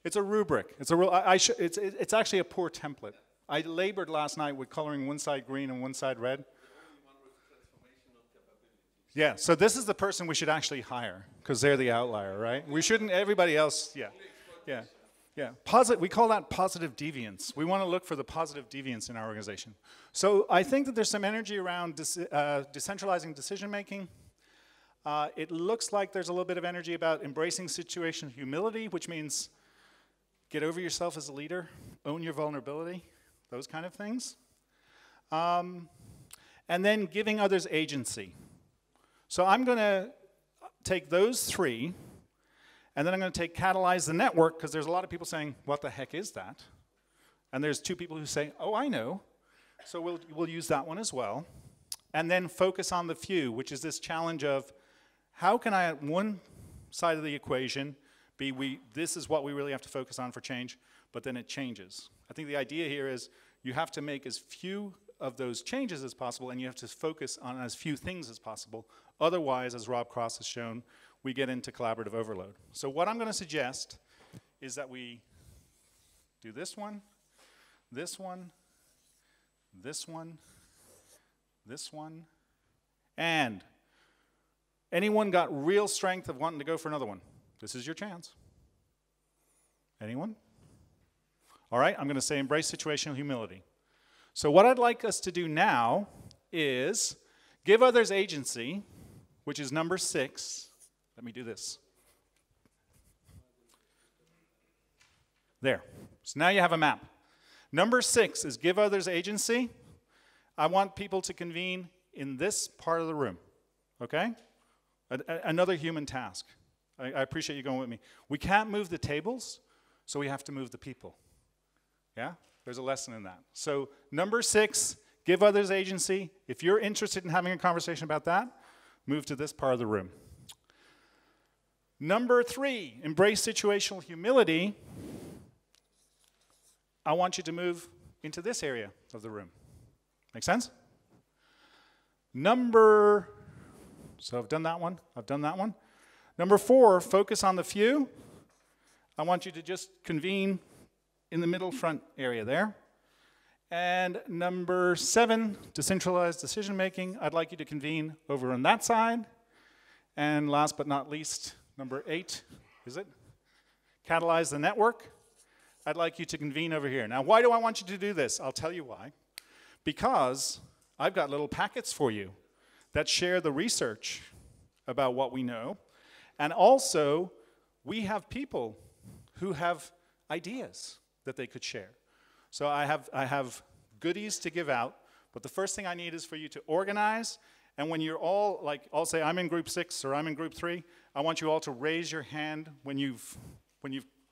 It's a rubric. It's a it's actually a poor template. I labored last night with coloring one side green and one side red. Yeah, so this is the person we should actually hire, because they're the outlier, right? We shouldn't, everybody else, yeah. We call that positive deviance. We want to look for the positive deviance in our organization. So I think that there's some energy around decentralizing decision-making. It looks like there's a little bit of energy about embracing situational humility, which means get over yourself as a leader, own your vulnerability, those kind of things. And then giving others agency. So I'm going to take those three, and then I'm going to take catalyze the network, because there's a lot of people saying, what the heck is that? And there's two people who say, oh, I know. So we'll use that one as well. And then focus on the few, which is this challenge of how can I at one side of the equation be this is what we really have to focus on for change, but then it changes. I think the idea here is you have to make as few of those changes as possible, and you have to focus on as few things as possible. Otherwise, as Rob Cross has shown, we get into collaborative overload. So what I'm going to suggest is that we do this one, this one, this one, this one, and anyone got real strength of wanting to go for another one? This is your chance. Anyone? All right, I'm going to say embrace situational humility. So what I'd like us to do now is give others agency, which is number 6. Let me do this. There. So now you have a map. Number 6 is give others agency. I want people to convene in this part of the room, okay? Another human task. I appreciate you going with me. We can't move the tables, so we have to move the people. Yeah? There's a lesson in that. So number 6, give others agency. If you're interested in having a conversation about that, move to this part of the room. Number 3, embrace situational humility. I want you to move into this area of the room. Make sense? So I've done that one, I've done that one. Number 4, focus on the few. I want you to just convene in the middle front area there. And number 7, decentralized decision making. I'd like you to convene over on that side. And last but not least, number 8, is it? Catalyze the network. I'd like you to convene over here. Now, why do I want you to do this? I'll tell you why. Because I've got little packets for you that share the research about what we know. And also, we have people who have ideas that they could share. So I have goodies to give out, but the first thing I need is for you to organize. And when you're all, like, I'll say I'm in group 6 or I'm in group 3, I want you all to raise your hand when you've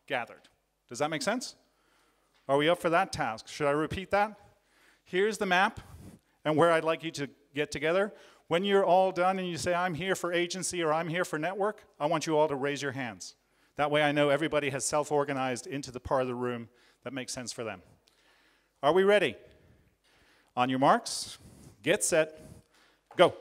gathered. Does that make sense? Are we up for that task? Should I repeat that? Here's the map and where I'd like you to get together. When you're all done and you say, I'm here for agency or I'm here for network, I want you all to raise your hands. That way I know everybody has self-organized into the part of the room that makes sense for them. Are we ready? On your marks, get set, go.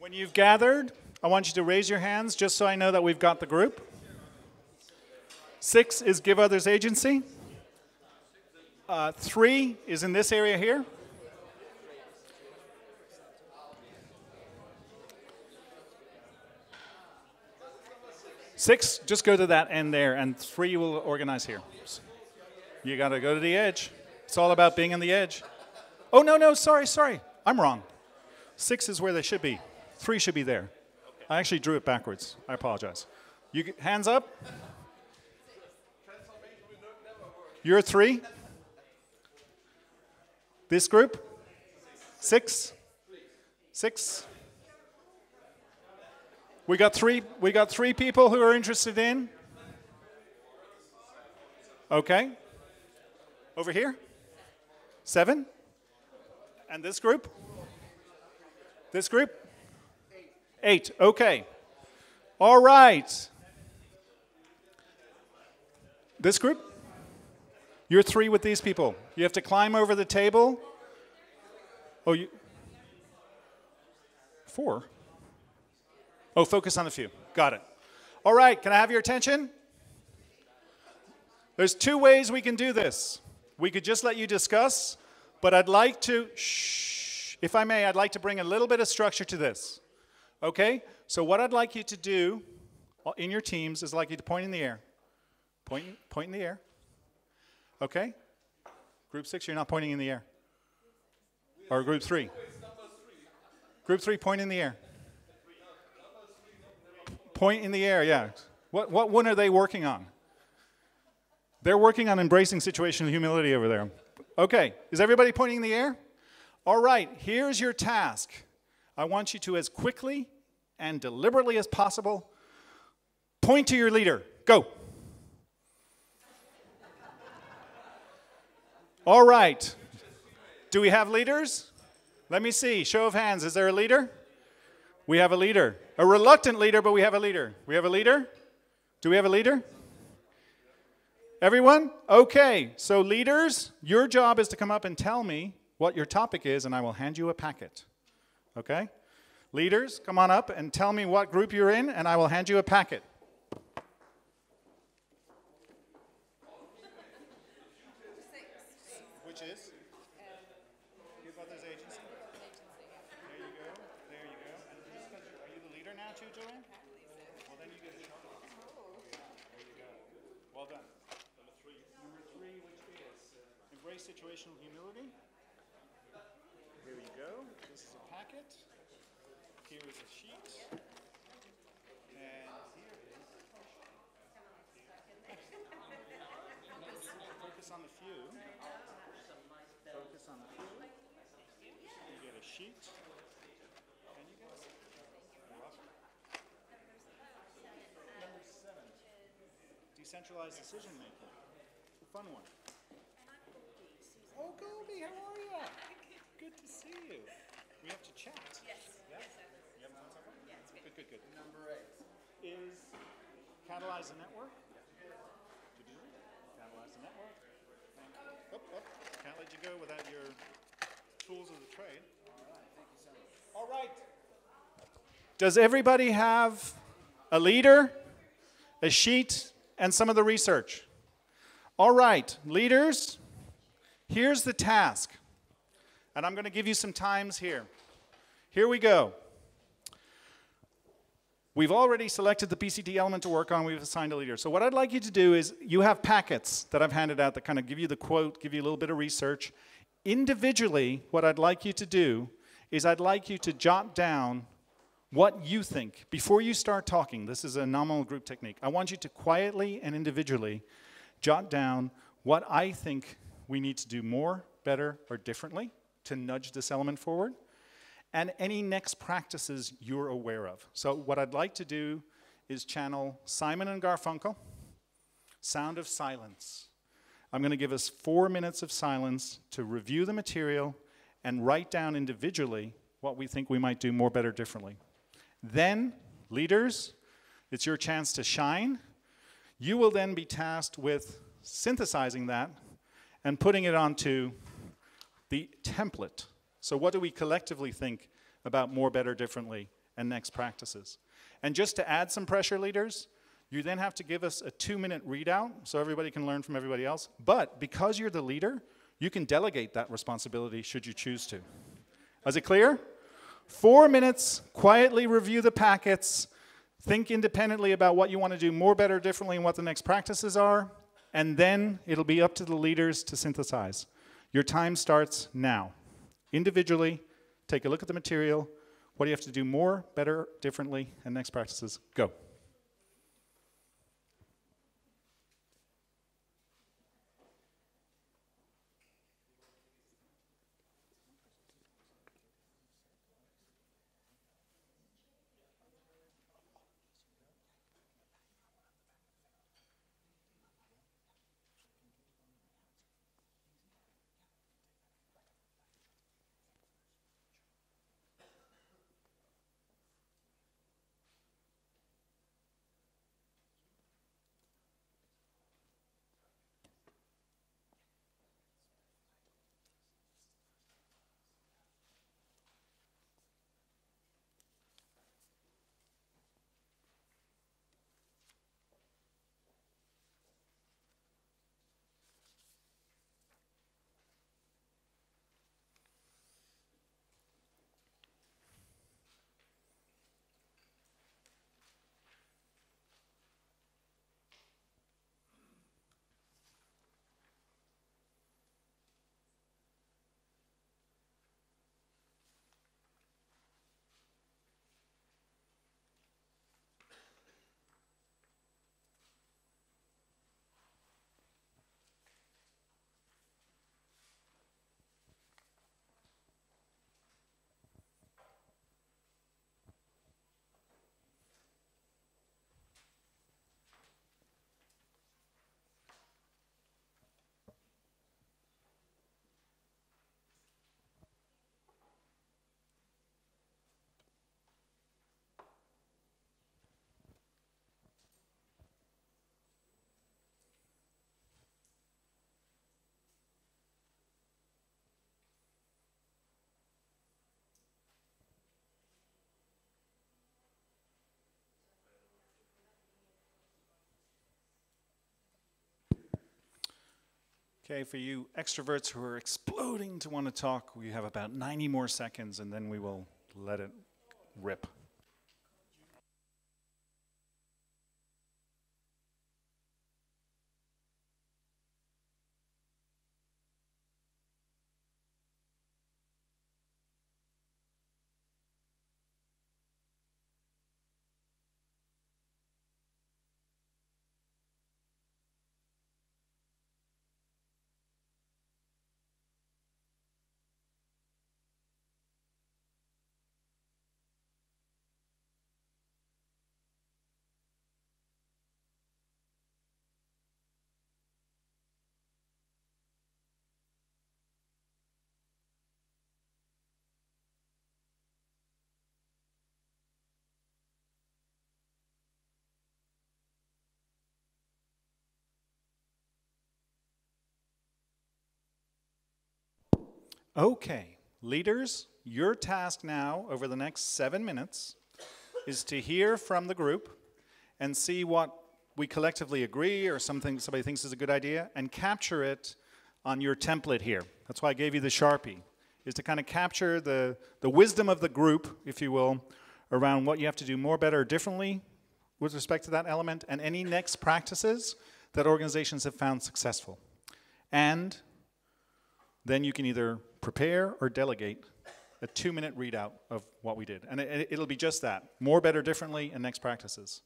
When you've gathered, I want you to raise your hands just so I know that we've got the group. 6 is give others agency. 3 is in this area here. 6, just go to that end there, and 3 will organize here. You gotta go to the edge. It's all about being on the edge. Oh, no, sorry, I'm wrong. 6 is where they should be. 3 should be there. Okay. I actually drew it backwards. I apologize. You hands up. You're 3. This group? 6. 6. We got three people who are interested in. Okay. Over here? 7. And this group? This group? 8, okay. All right. This group? You're 3 with these people. You have to climb over the table. Oh, you. 4? Oh, focus on the few. Got it. All right, can I have your attention? There's 2 ways we can do this. We could just let you discuss, but I'd like to, if I may, I'd like to bring a little bit of structure to this. Okay, so what I'd like you to do in your teams is I'd like you to point in the air. Point in the air. Okay? Group 6, you're not pointing in the air. Or group 3. Group 3, point in the air. Point in the air, yeah. What one are they working on? They're working on embracing situational humility over there. Okay, is everybody pointing in the air? All right, here's your task. I want you to, as quickly and deliberately as possible, point to your leader. Go. All right. Do we have leaders? Let me see. Show of hands. Is there a leader? We have a leader. A reluctant leader, but we have a leader. We have a leader? Do we have a leader? Everyone? Okay, so leaders, your job is to come up and tell me what your topic is, and I will hand you a packet. Okay? Leaders, come on up and tell me what group you're in, and I will hand you a packet. Which is? Give others agency. There you go. There you go. Are you the leader now, too, Joanne? Well, then you get a shot. There you go. Well done. Number three, which is embrace situational humility. Here we go. This is a packet. Here is a sheet. And here it is. Focus on the few. Focus on the few. You get a sheet. And you get a sheet. Number seven. Decentralized decision making. Fun one. Oh, Goldie, how are you? Good to see you. We have to chat. Yes. Yeah? You haven't done something? Yeah, it's good. Good, good, good. Number eight is catalyze the network. Did you do it? Catalyze the network. Thank you. Oh, oh. Can't let you go without your tools of the trade. All right. Thank you so much. All right. Does everybody have a leader, a sheet, and some of the research? All right. Leaders, here's the task. And I'm going to give you some times here. Here we go. We've already selected the PCT element to work on. We've assigned a leader. So what I'd like you to do is, you have packets that I've handed out that kind of give you the quote, give you a little bit of research. Individually, what I'd like you to do is I'd like you to jot down what you think. Before you start talking, this is a nominal group technique. I want you to quietly and individually jot down what I think we need to do more, better, or differently to nudge this element forward, and any next practices you're aware of. So what I'd like to do is channel Simon and Garfunkel, Sound of Silence. I'm going to give us 4 minutes of silence to review the material and write down individually what we think we might do more, better, differently. Then, leaders, it's your chance to shine. You will then be tasked with synthesizing that and putting it onto the template. So what do we collectively think about more, better, differently, and next practices? And just to add some pressure, leaders, you then have to give us a 2-minute readout so everybody can learn from everybody else. But because you're the leader, you can delegate that responsibility should you choose to. Is it clear? 4 minutes, quietly review the packets, think independently about what you want to do more, better, differently, and what the next practices are, and then it'll be up to the leaders to synthesize. Your time starts now. Individually, take a look at the material. What do you have to do more, better, differently, and next practices? Go. Okay, for you extroverts who are exploding to want to talk, we have about 90 more seconds and then we will let it rip. Okay, leaders, your task now over the next 7 minutes is to hear from the group and see what we collectively agree or something somebody thinks is a good idea and capture it on your template here. That's why I gave you the Sharpie, is to kind of capture the wisdom of the group, if you will, around what you have to do more, better, or differently with respect to that element and any next practices that organizations have found successful. And then you can either prepare or delegate a 2-minute readout of what we did. And it'll be just that. More, better, differently, and next practices.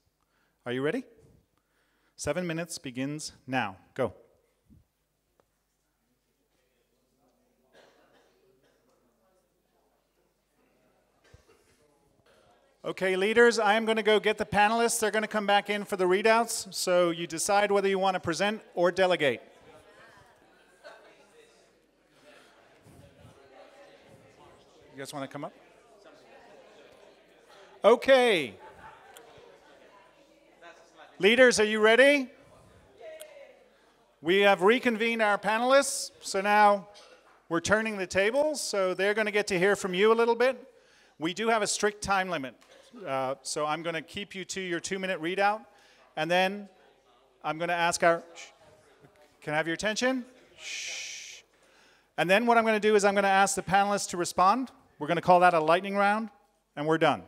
Are you ready? 7 minutes begins now. Go. Okay, leaders, I am going to go get the panelists. They're going to come back in for the readouts. So you decide whether you want to present or delegate. You guys want to come up? Okay. Leaders, are you ready? We have reconvened our panelists, so now we're turning the tables, so they're going to get to hear from you a little bit. We do have a strict time limit, so I'm going to keep you to your 2-minute readout, and then I'm going to ask our... Can I have your attention? Shh. And then what I'm going to do is I'm going to ask the panelists to respond. We're going to call that a lightning round, and we're done.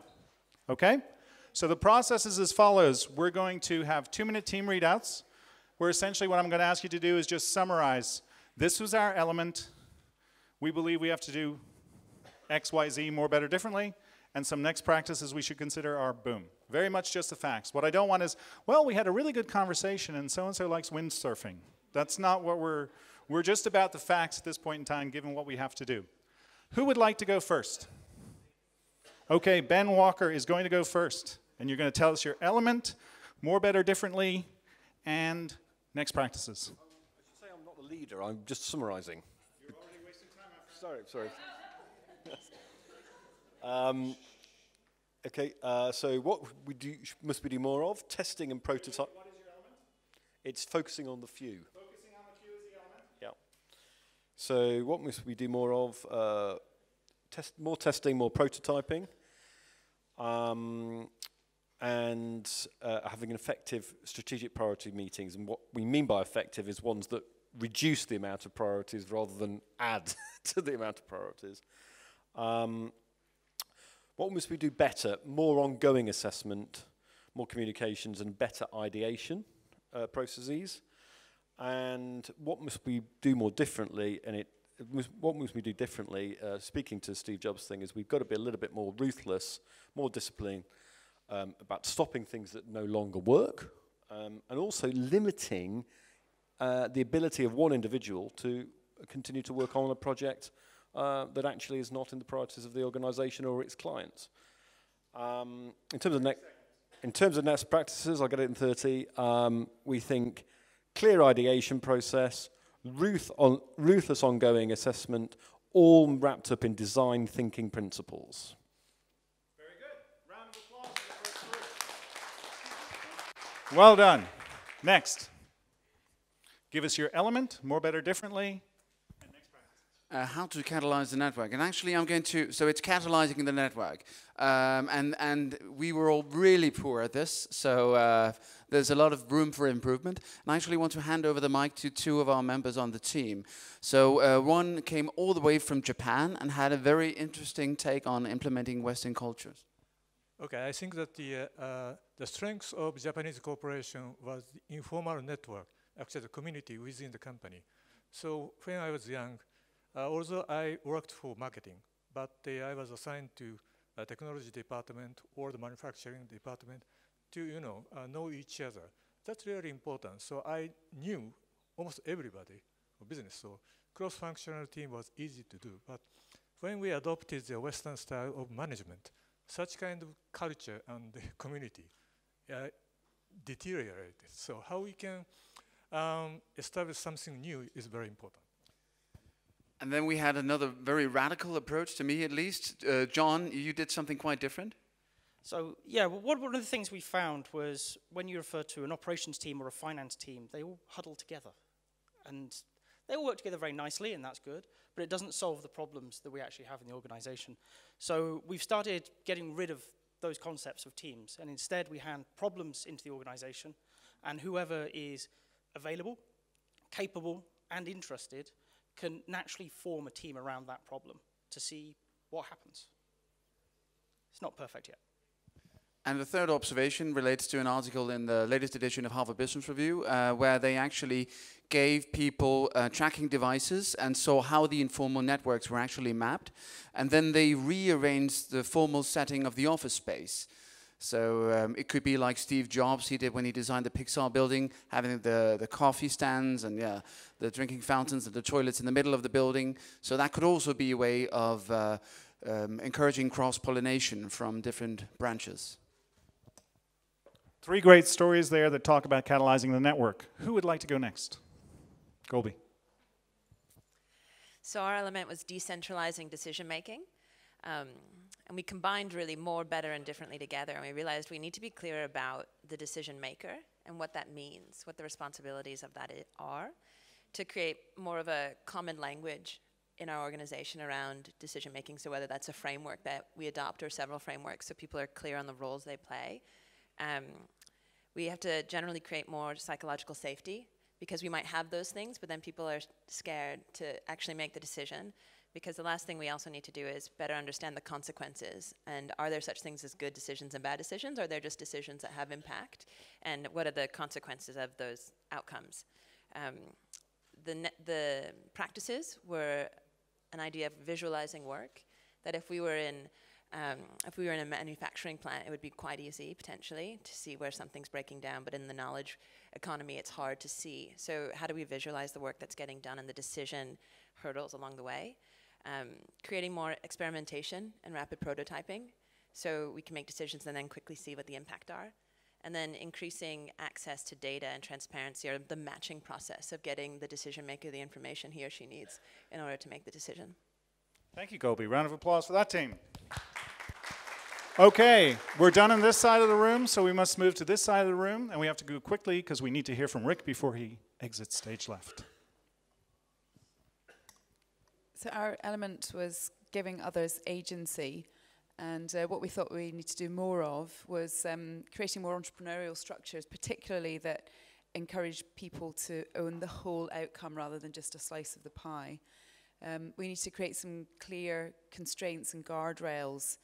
Okay? So the process is as follows. We're going to have 2-minute team readouts, where essentially what I'm going to ask you to do is just summarize. This was our element. We believe we have to do X, Y, Z more, better, differently, and some next practices we should consider are boom. Very much just the facts. What I don't want is, well, we had a really good conversation, and so-and-so likes windsurfing. That's not what we're just about the facts at this point in time, given what we have to do. Who would like to go first? Okay, Ben Walker is going to go first. And you're going to tell us your element, more, better, differently, and next practices. I should say I'm not the leader. I'm just summarizing. You're already wasting time after. Sorry. Okay, so what we do, must we do more of? Testing and prototype. What is your element? It's focusing on the few. Focusing on the few is the element? Yeah. So what must we do more of? More testing, more prototyping, and having an effective strategic priority meetings. And what we mean by effective is ones that reduce the amount of priorities rather than add to the amount of priorities. What must we do better? More ongoing assessment, more communications, and better ideation processes. And what must we do more differently? And what must we do differently, speaking to Steve Jobs' thing, is we've got to be a little bit more ruthless, more disciplined about stopping things that no longer work, and also limiting the ability of one individual to continue to work on a project that actually is not in the priorities of the organization or its clients. In terms of next practices, I'll get it in 30, we think clear ideation process, ruthless ongoing assessment, all wrapped up in design thinking principles. Very good. Round of applause for the first group. Well done. Next. Give us your element, more, better, differently. And next practice. how to catalyze the network. And actually I'm going to, so it's catalyzing the network. And we were all really poor at this, so there's a lot of room for improvement. And I actually want to hand over the mic to two of our members on the team. So one came all the way from Japan and had a very interesting take on implementing Western cultures. Okay, I think that the strength of Japanese cooperation was the informal network, actually the community within the company. So when I was young, although I worked for marketing, but I was assigned to a technology department or the manufacturing department to know each other. That's really important. So I knew almost everybody for business. So cross-functional team was easy to do. But when we adopted the Western style of management, such kind of culture and the community deteriorated. So how we can establish something new is very important. And then we had another very radical approach, to me at least. John, you did something quite different. So yeah, well, one of the things we found was when you refer to an operations team or a finance team, they all huddle together. And they all work together very nicely, and that's good, but it doesn't solve the problems that we actually have in the organization. So we've started getting rid of those concepts of teams, and instead we hand problems into the organization, and whoever is available, capable, and interested can naturally form a team around that problem to see what happens. It's not perfect yet. And the third observation relates to an article in the latest edition of Harvard Business Review, where they actually gave people tracking devices and saw how the informal networks were actually mapped. And then they rearranged the formal setting of the office space. So it could be like Steve Jobs, he did when he designed the Pixar building, having the coffee stands and yeah, the drinking fountains and the toilets in the middle of the building. So that could also be a way of encouraging cross-pollination from different branches. Three great stories there that talk about catalyzing the network. Who would like to go next? Golby. So our element was decentralizing decision-making. And we combined really more, better, and differently together, and we realized we need to be clear about the decision maker and what that means, what the responsibilities of that are, to create more of a common language in our organization around decision making. So whether that's a framework that we adopt or several frameworks so people are clear on the roles they play. We have to generally create more psychological safety because we might have those things, but then people are scared to actually make the decision. Because the last thing we also need to do is better understand the consequences. And are there such things as good decisions and bad decisions? Or are there just decisions that have impact? And what are the consequences of those outcomes? The practices were an idea of visualizing work, that if we were in a manufacturing plant, it would be quite easy, potentially, to see where something's breaking down. But in the knowledge economy, it's hard to see. So how do we visualize the work that's getting done and the decision hurdles along the way? Creating more experimentation and rapid prototyping so we can make decisions and then quickly see what the impact are. And then increasing access to data and transparency or the matching process of getting the decision maker the information he or she needs in order to make the decision. Thank you, Gobi. Round of applause for that team. Okay, we're done on this side of the room, so we must move to this side of the room, and we have to go quickly because we need to hear from Rick before he exits stage left. So our element was giving others agency, and what we thought we need to do more of was creating more entrepreneurial structures, particularly that encourage people to own the whole outcome rather than just a slice of the pie. We need to create some clear constraints and guardrails,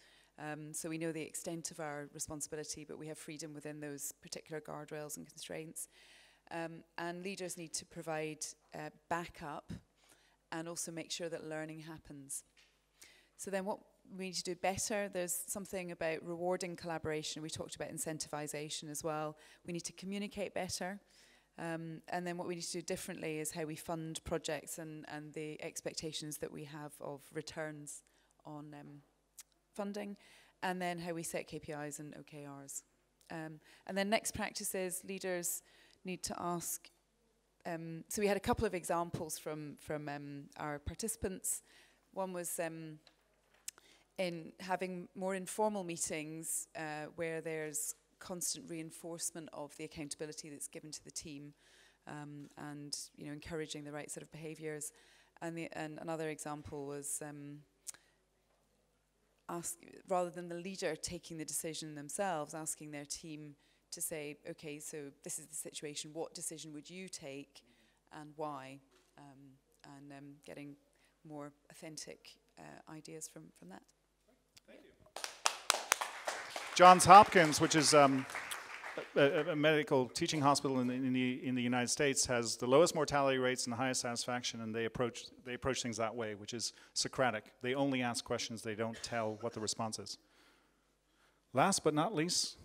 so we know the extent of our responsibility, but we have freedom within those particular guardrails and constraints. And leaders need to provide backup and also make sure that learning happens. So then what we need to do better, there's something about rewarding collaboration. We talked about incentivization as well. We need to communicate better. And then what we need to do differently is how we fund projects and the expectations that we have of returns on funding, and then how we set KPIs and OKRs. And then next practices, leaders need to ask. So we had a couple of examples from our participants. One was in having more informal meetings where there's constant reinforcement of the accountability that's given to the team, and encouraging the right sort of behaviours. And another example was rather than the leader taking the decision themselves, asking their team to say, okay, so this is the situation, what decision would you take and why? Getting more authentic ideas from that. Thank you. Johns Hopkins, which is a medical teaching hospital in the United States, has the lowest mortality rates and the highest satisfaction, and they approach things that way, which is Socratic. They only ask questions, they don't tell what the response is. Last but not least.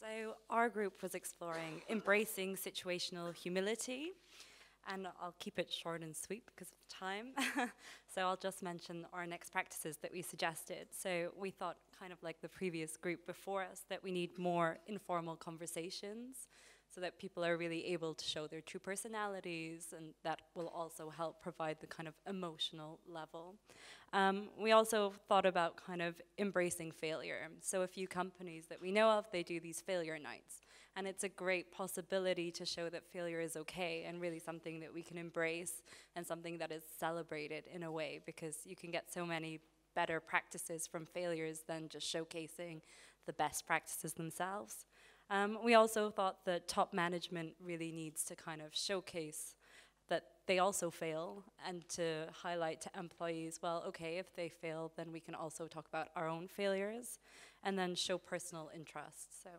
So our group was exploring embracing situational humility, and I'll keep it short and sweet because of time. So I'll just mention our next practices that we suggested. So we thought, kind of like the previous group before us, that we need more informal conversations so that people are really able to show their true personalities, and that will also help provide the kind of emotional level. We also thought about kind of embracing failure. So a few companies that we know of, they do these failure nights. And it's a great possibility to show that failure is okay and really something that we can embrace and something that is celebrated in a way, because you can get so many better practices from failures than just showcasing the best practices themselves. We also thought that top management really needs to kind of showcase that they also fail, and to highlight to employees, well, okay, if they fail, then we can also talk about our own failures, and then show personal interest. So.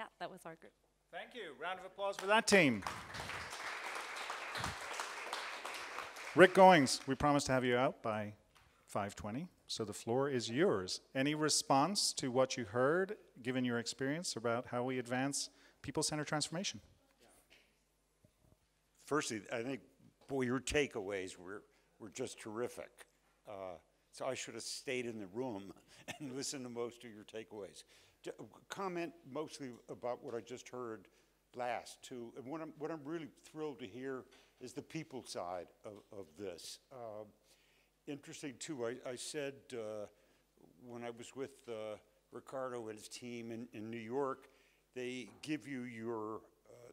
Yeah, that was our group. Thank you. Round of applause for that team. Rick Goings, we promised to have you out by 5:20, so the floor is yours. Any response to what you heard, given your experience, about how we advance people-centered transformation? Firstly, I think, boy, your takeaways were just terrific. So I should have stayed in the room and listened to most of your takeaways. Comment mostly about what I just heard last, too. And what I'm really thrilled to hear is the people side of this. Interesting, too, I said when I was with Ricardo and his team in New York, they give you your,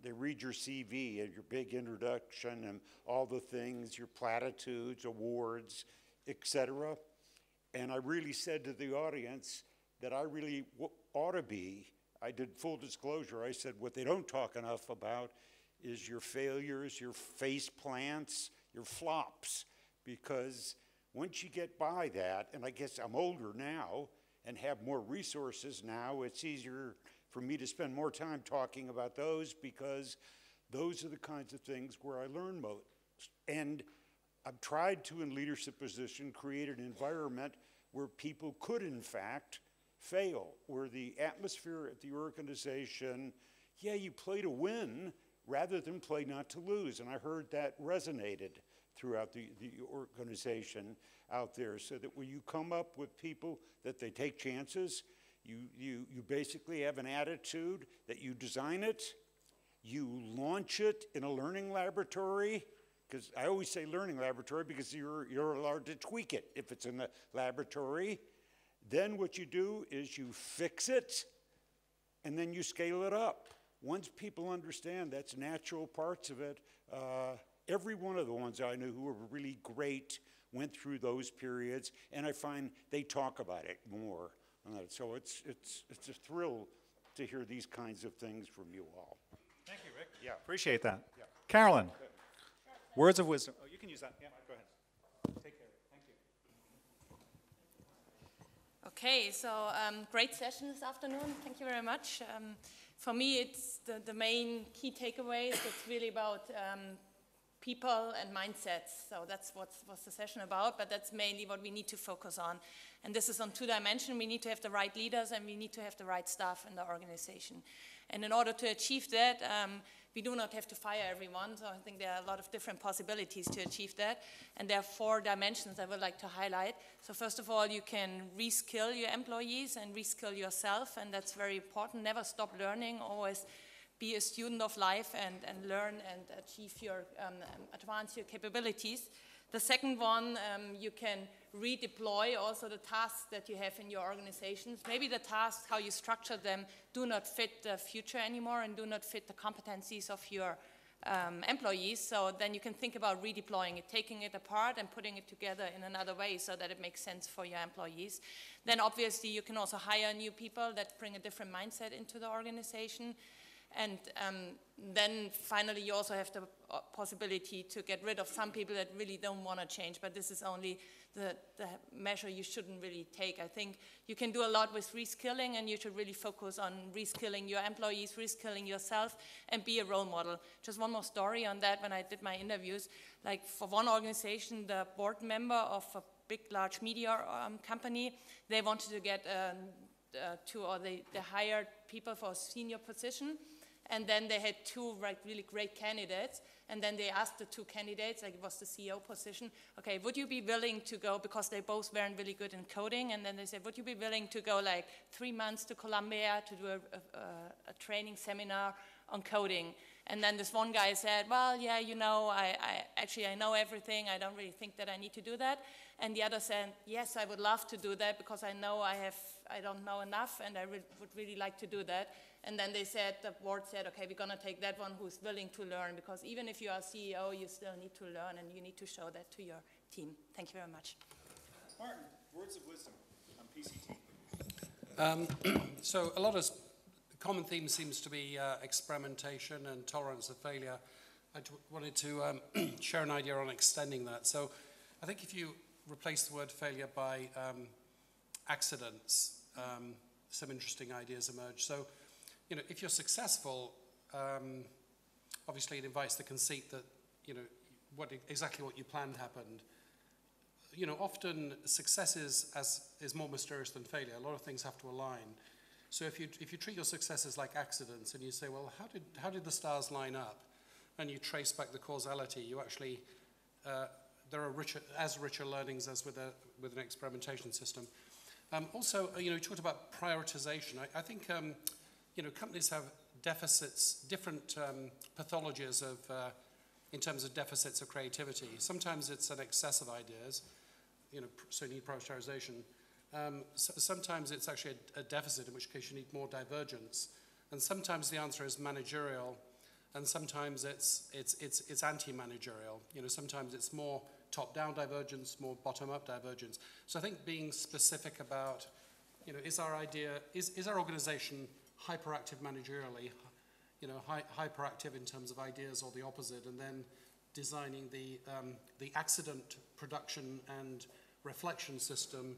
they read your CV and your big introduction and all the things, your platitudes, awards, etc. And I really said to the audience that I really ought to be, I did full disclosure, I said what they don't talk enough about is your failures, your face plants, your flops, because once you get by that, and I guess I'm older now and have more resources now, it's easier for me to spend more time talking about those, because those are the kinds of things where I learn most. And I've tried to, in leadership position, create an environment where people could, in fact, fail, where the atmosphere at the organization, yeah, you play to win rather than play not to lose. And I heard that resonated throughout the organization out there, so that when you come up with people that they take chances, you basically have an attitude that you design it, you launch it in a learning laboratory, because I always say learning laboratory because you're allowed to tweak it if it's in the laboratory. Then what you do is you fix it, and then you scale it up. Once people understand that's natural parts of it, every one of the ones I knew who were really great went through those periods, and I find they talk about it more. So it's a thrill to hear these kinds of things from you all. Thank you, Rick. Yeah, appreciate that. Yeah. Carolyn, words of wisdom. Oh, you can use that. Yeah, go ahead. Take care. Okay, so great session this afternoon. Thank you very much. For me, it's the main key takeaways. It's really about people and mindsets. So that's what was the session about, but that's mainly what we need to focus on. And this is on two dimensions. We need to have the right leaders, and we need to have the right staff in the organization. And in order to achieve that, we do not have to fire everyone, so I think there are a lot of different possibilities to achieve that. And there are four dimensions I would like to highlight. So first of all, you can reskill your employees and reskill yourself, and that's very important. Never stop learning, always be a student of life and learn and achieve your, advance your capabilities. The second one, you can redeploy also the tasks that you have in your organizations. Maybe the tasks, how you structure them, do not fit the future anymore and do not fit the competencies of your employees, so then you can think about redeploying it, taking it apart and putting it together in another way so that it makes sense for your employees. Then obviously you can also hire new people that bring a different mindset into the organization. And then finally you also have the possibility to get rid of some people that really don't want to change, but this is only the measure you shouldn't really take. I think you can do a lot with reskilling, and you should really focus on reskilling your employees, reskilling yourself, and be a role model. Just one more story on that. When I did my interviews, like for one organization, the board member of a big, large media company, they wanted to get they hired people for a senior position. And then they had two really great candidates, and then they asked the two candidates, like it was the CEO position, okay, would you be willing to go, because they both weren't really good in coding, and then they said, would you be willing to go like 3 months to Colombia to do a training seminar on coding? And then this one guy said, well, yeah, you know, I know everything, I don't really think that I need to do that. And the other said, yes, I would love to do that, because I know I don't know enough, and I would really like to do that. And then they said, the board said, okay, we're going to take that one who's willing to learn, because even if you are CEO, you still need to learn, and you need to show that to your team. Thank you very much. Martin, words of wisdom on PCT. So a lot of common theme seems to be experimentation and tolerance of failure. I wanted to share an idea on extending that. So I think if you replace the word failure by accidents, some interesting ideas emerge. So, you know, if you're successful, obviously it invites the conceit that, you know, exactly what you planned happened. You know, often success is more mysterious than failure. A lot of things have to align. So if you treat your successes like accidents and you say, well, how did the stars line up, and you trace back the causality, you actually there are richer learnings as with an experimentation system. Also, you know, you talked about prioritization. I think. You know, companies have deficits, different pathologies of, in terms of deficits of creativity. Sometimes it's an excess of ideas, you know, so you need prioritization. Sometimes it's actually a deficit, in which case you need more divergence. And sometimes the answer is managerial, and sometimes it's anti-managerial. You know, sometimes it's more top-down divergence, more bottom-up divergence. So I think being specific about, you know, is our organization hyperactive managerially, you know, hyperactive in terms of ideas, or the opposite, and then designing the accident production and reflection system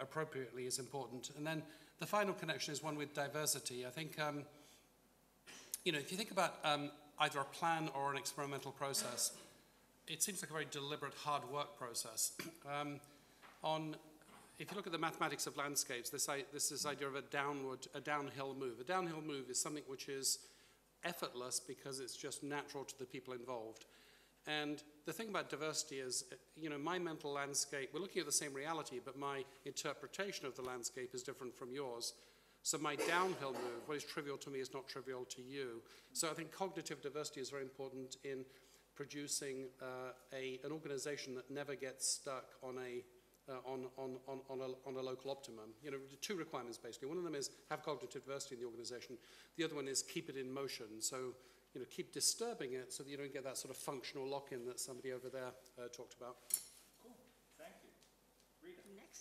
appropriately is important. And then the final connection is one with diversity. I think, you know, if you think about either a plan or an experimental process, it seems like a very deliberate, hard work process. If you look at the mathematics of landscapes, this idea of a downhill move. A downhill move is something which is effortless because it's just natural to the people involved. And the thing about diversity is, you know, my mental landscape, we're looking at the same reality, but my interpretation of the landscape is different from yours. So my downhill move, what is trivial to me is not trivial to you. So I think cognitive diversity is very important in producing an organization that never gets stuck on a local optimum. You know, two requirements basically. One of them is have cognitive diversity in the organization. The other one is keep it in motion. So, you know, keep disturbing it so that you don't get that sort of functional lock-in that somebody over there talked about. Cool, thank you. Rita. Next.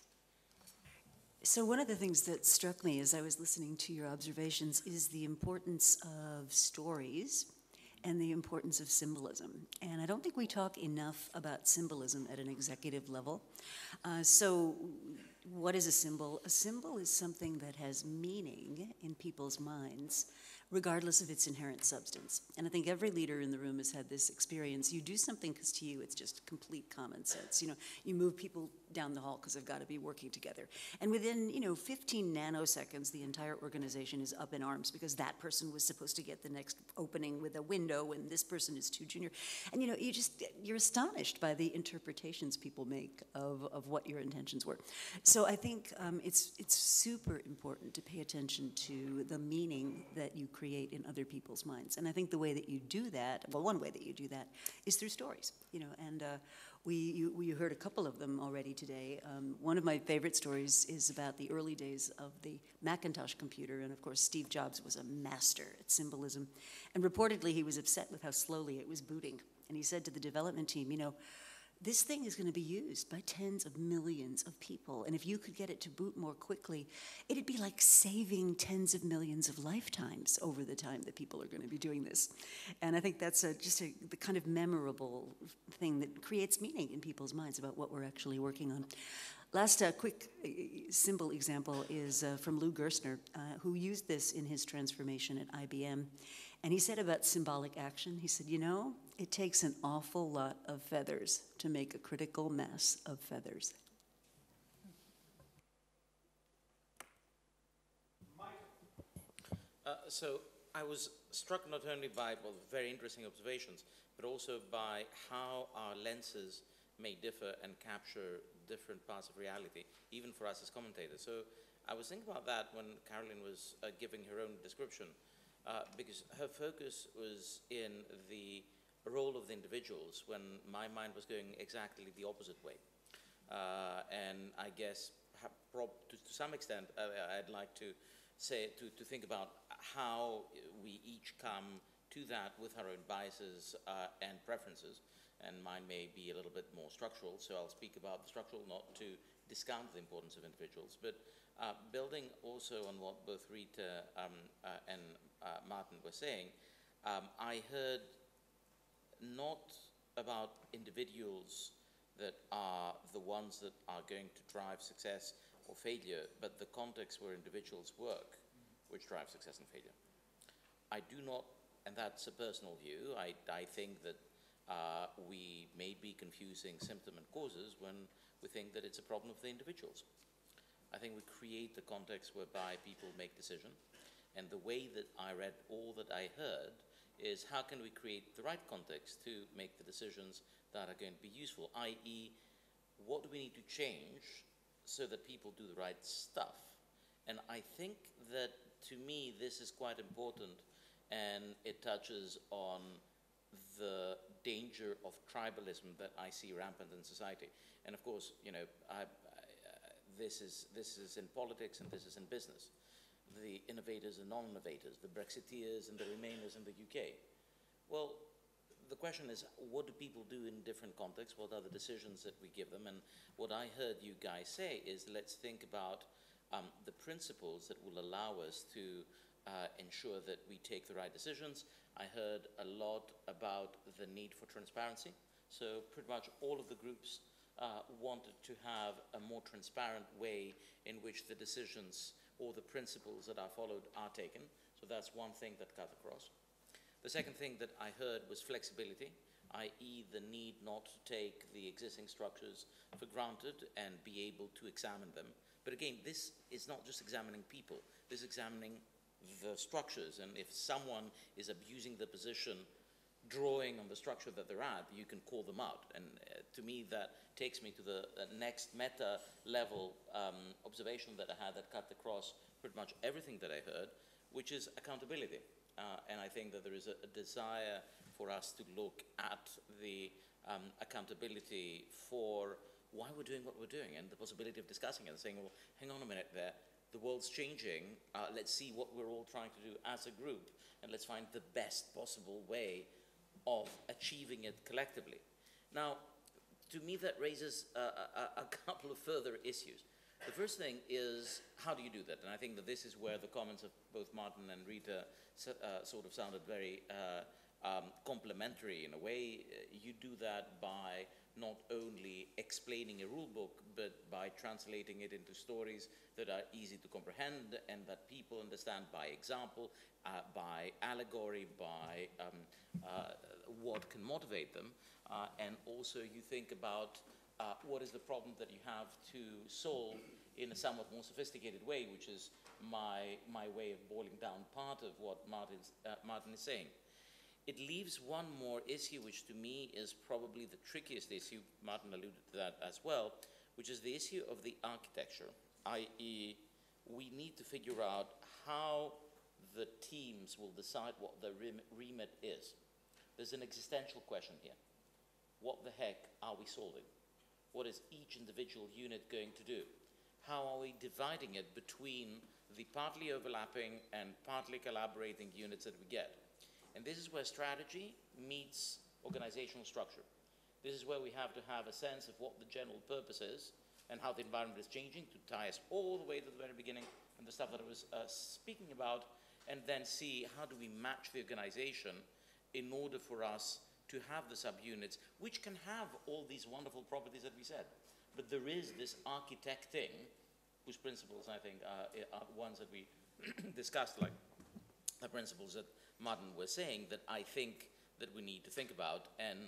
So one of the things that struck me as I was listening to your observations is the importance of stories and the importance of symbolism. And I don't think we talk enough about symbolism at an executive level. So what is a symbol? A symbol is something that has meaning in people's minds, regardless of its inherent substance. And I think every leader in the room has had this experience. You do something because to you it's just complete common sense. You know, you move people down the hall because they've got to be working together. And within, you know, 15 nanoseconds, the entire organization is up in arms because that person was supposed to get the next opening with a window and this person is too junior. And, you know, you're astonished by the interpretations people make of what your intentions were. So I think it's super important to pay attention to the meaning that you create in other people's minds. And I think the way that you do that, well, one way that you do that is through stories, you know, and you heard a couple of them already today. One of my favorite stories is about the early days of the Macintosh computer, and of course Steve Jobs was a master at symbolism, and reportedly he was upset with how slowly it was booting, and he said to the development team, you know, this thing is going to be used by tens of millions of people, and if you could get it to boot more quickly, it'd be like saving tens of millions of lifetimes over the time that people are going to be doing this. And I think that's just the kind of memorable thing that creates meaning in people's minds about what we're actually working on. Last quick simple example is from Lou Gerstner, who used this in his transformation at IBM. And he said about symbolic action, he said, you know, it takes an awful lot of feathers to make a critical mass of feathers. So I was struck not only by very interesting observations, but also by how our lenses may differ and capture different parts of reality, even for us as commentators. So I was thinking about that when Carolyn was giving her own description, because her focus was in the role of the individuals when my mind was going exactly the opposite way. And I guess to some extent, I'd like to say, to think about how we each come to that with our own biases and preferences. And mine may be a little bit more structural, so I'll speak about the structural, not to discount the importance of individuals, but building also on what both Rita and Martin were saying. I heard not about individuals that are the ones that are going to drive success or failure, but the context where individuals work, which drives success and failure. I do not, and that's a personal view, I think that we may be confusing symptom and causes when we think that it's a problem of the individuals. I think we create the context whereby people make decision, and the way that I read all that I heard is how can we create the right context to make the decisions that are going to be useful, i.e. what do we need to change so that people do the right stuff? And I think that to me this is quite important, and it touches on the danger of tribalism that I see rampant in society. And of course, you know, this is in politics and this is in business. The innovators and non-innovators, the Brexiteers and the Remainers in the UK. Well, the question is, what do people do in different contexts? What are the decisions that we give them? And what I heard you guys say is, let's think about the principles that will allow us to ensure that we take the right decisions. I heard a lot about the need for transparency. So pretty much all of the groups wanted to have a more transparent way in which the decisions or the principles that are followed are taken. So that's one thing that cut across. The second thing that I heard was flexibility, i.e. the need not to take the existing structures for granted and be able to examine them. But again, this is not just examining people, this is examining the structures, and if someone is abusing the position, drawing on the structure that they're at, you can call them out. And to me, that takes me to the next meta level observation that I had that cut across pretty much everything that I heard, which is accountability. And I think that there is a desire for us to look at the accountability for why we're doing what we're doing, and the possibility of discussing it and saying, well, hang on a minute there, the world's changing, let's see what we're all trying to do as a group, and let's find the best possible way of achieving it collectively. Now, to me that raises a couple of further issues. The first thing is, how do you do that? And I think that this is where the comments of both Martin and Rita sort of sounded very complimentary in a way. You do that by not only explaining a rule book, but by translating it into stories that are easy to comprehend and that people understand by example, by allegory, by what can motivate them. And also you think about what is the problem that you have to solve in a somewhat more sophisticated way, which is my way of boiling down part of what Martin is saying. It leaves one more issue, which to me is probably the trickiest issue, Martin alluded to that as well, which is the issue of the architecture, i.e. we need to figure out how the teams will decide what their remit is. There's an existential question here. What the heck are we solving? What is each individual unit going to do? How are we dividing it between the partly overlapping and partly collaborating units that we get? And this is where strategy meets organizational structure. This is where we have to have a sense of what the general purpose is and how the environment is changing to tie us all the way to the very beginning and the stuff that I was speaking about, and then see how do we match the organization in order for us to have the subunits, which can have all these wonderful properties that we said. But there is this architecting whose principles, I think, are ones that we discussed, like the principles that Martin was saying, that I think that we need to think about. And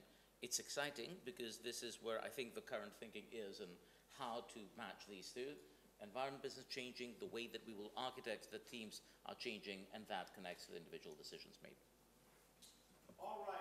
it's exciting because this is where I think the current thinking is and how to match these two. Environment business changing, the way that we will architect the teams are changing, and that connects to the individual decisions made. All right.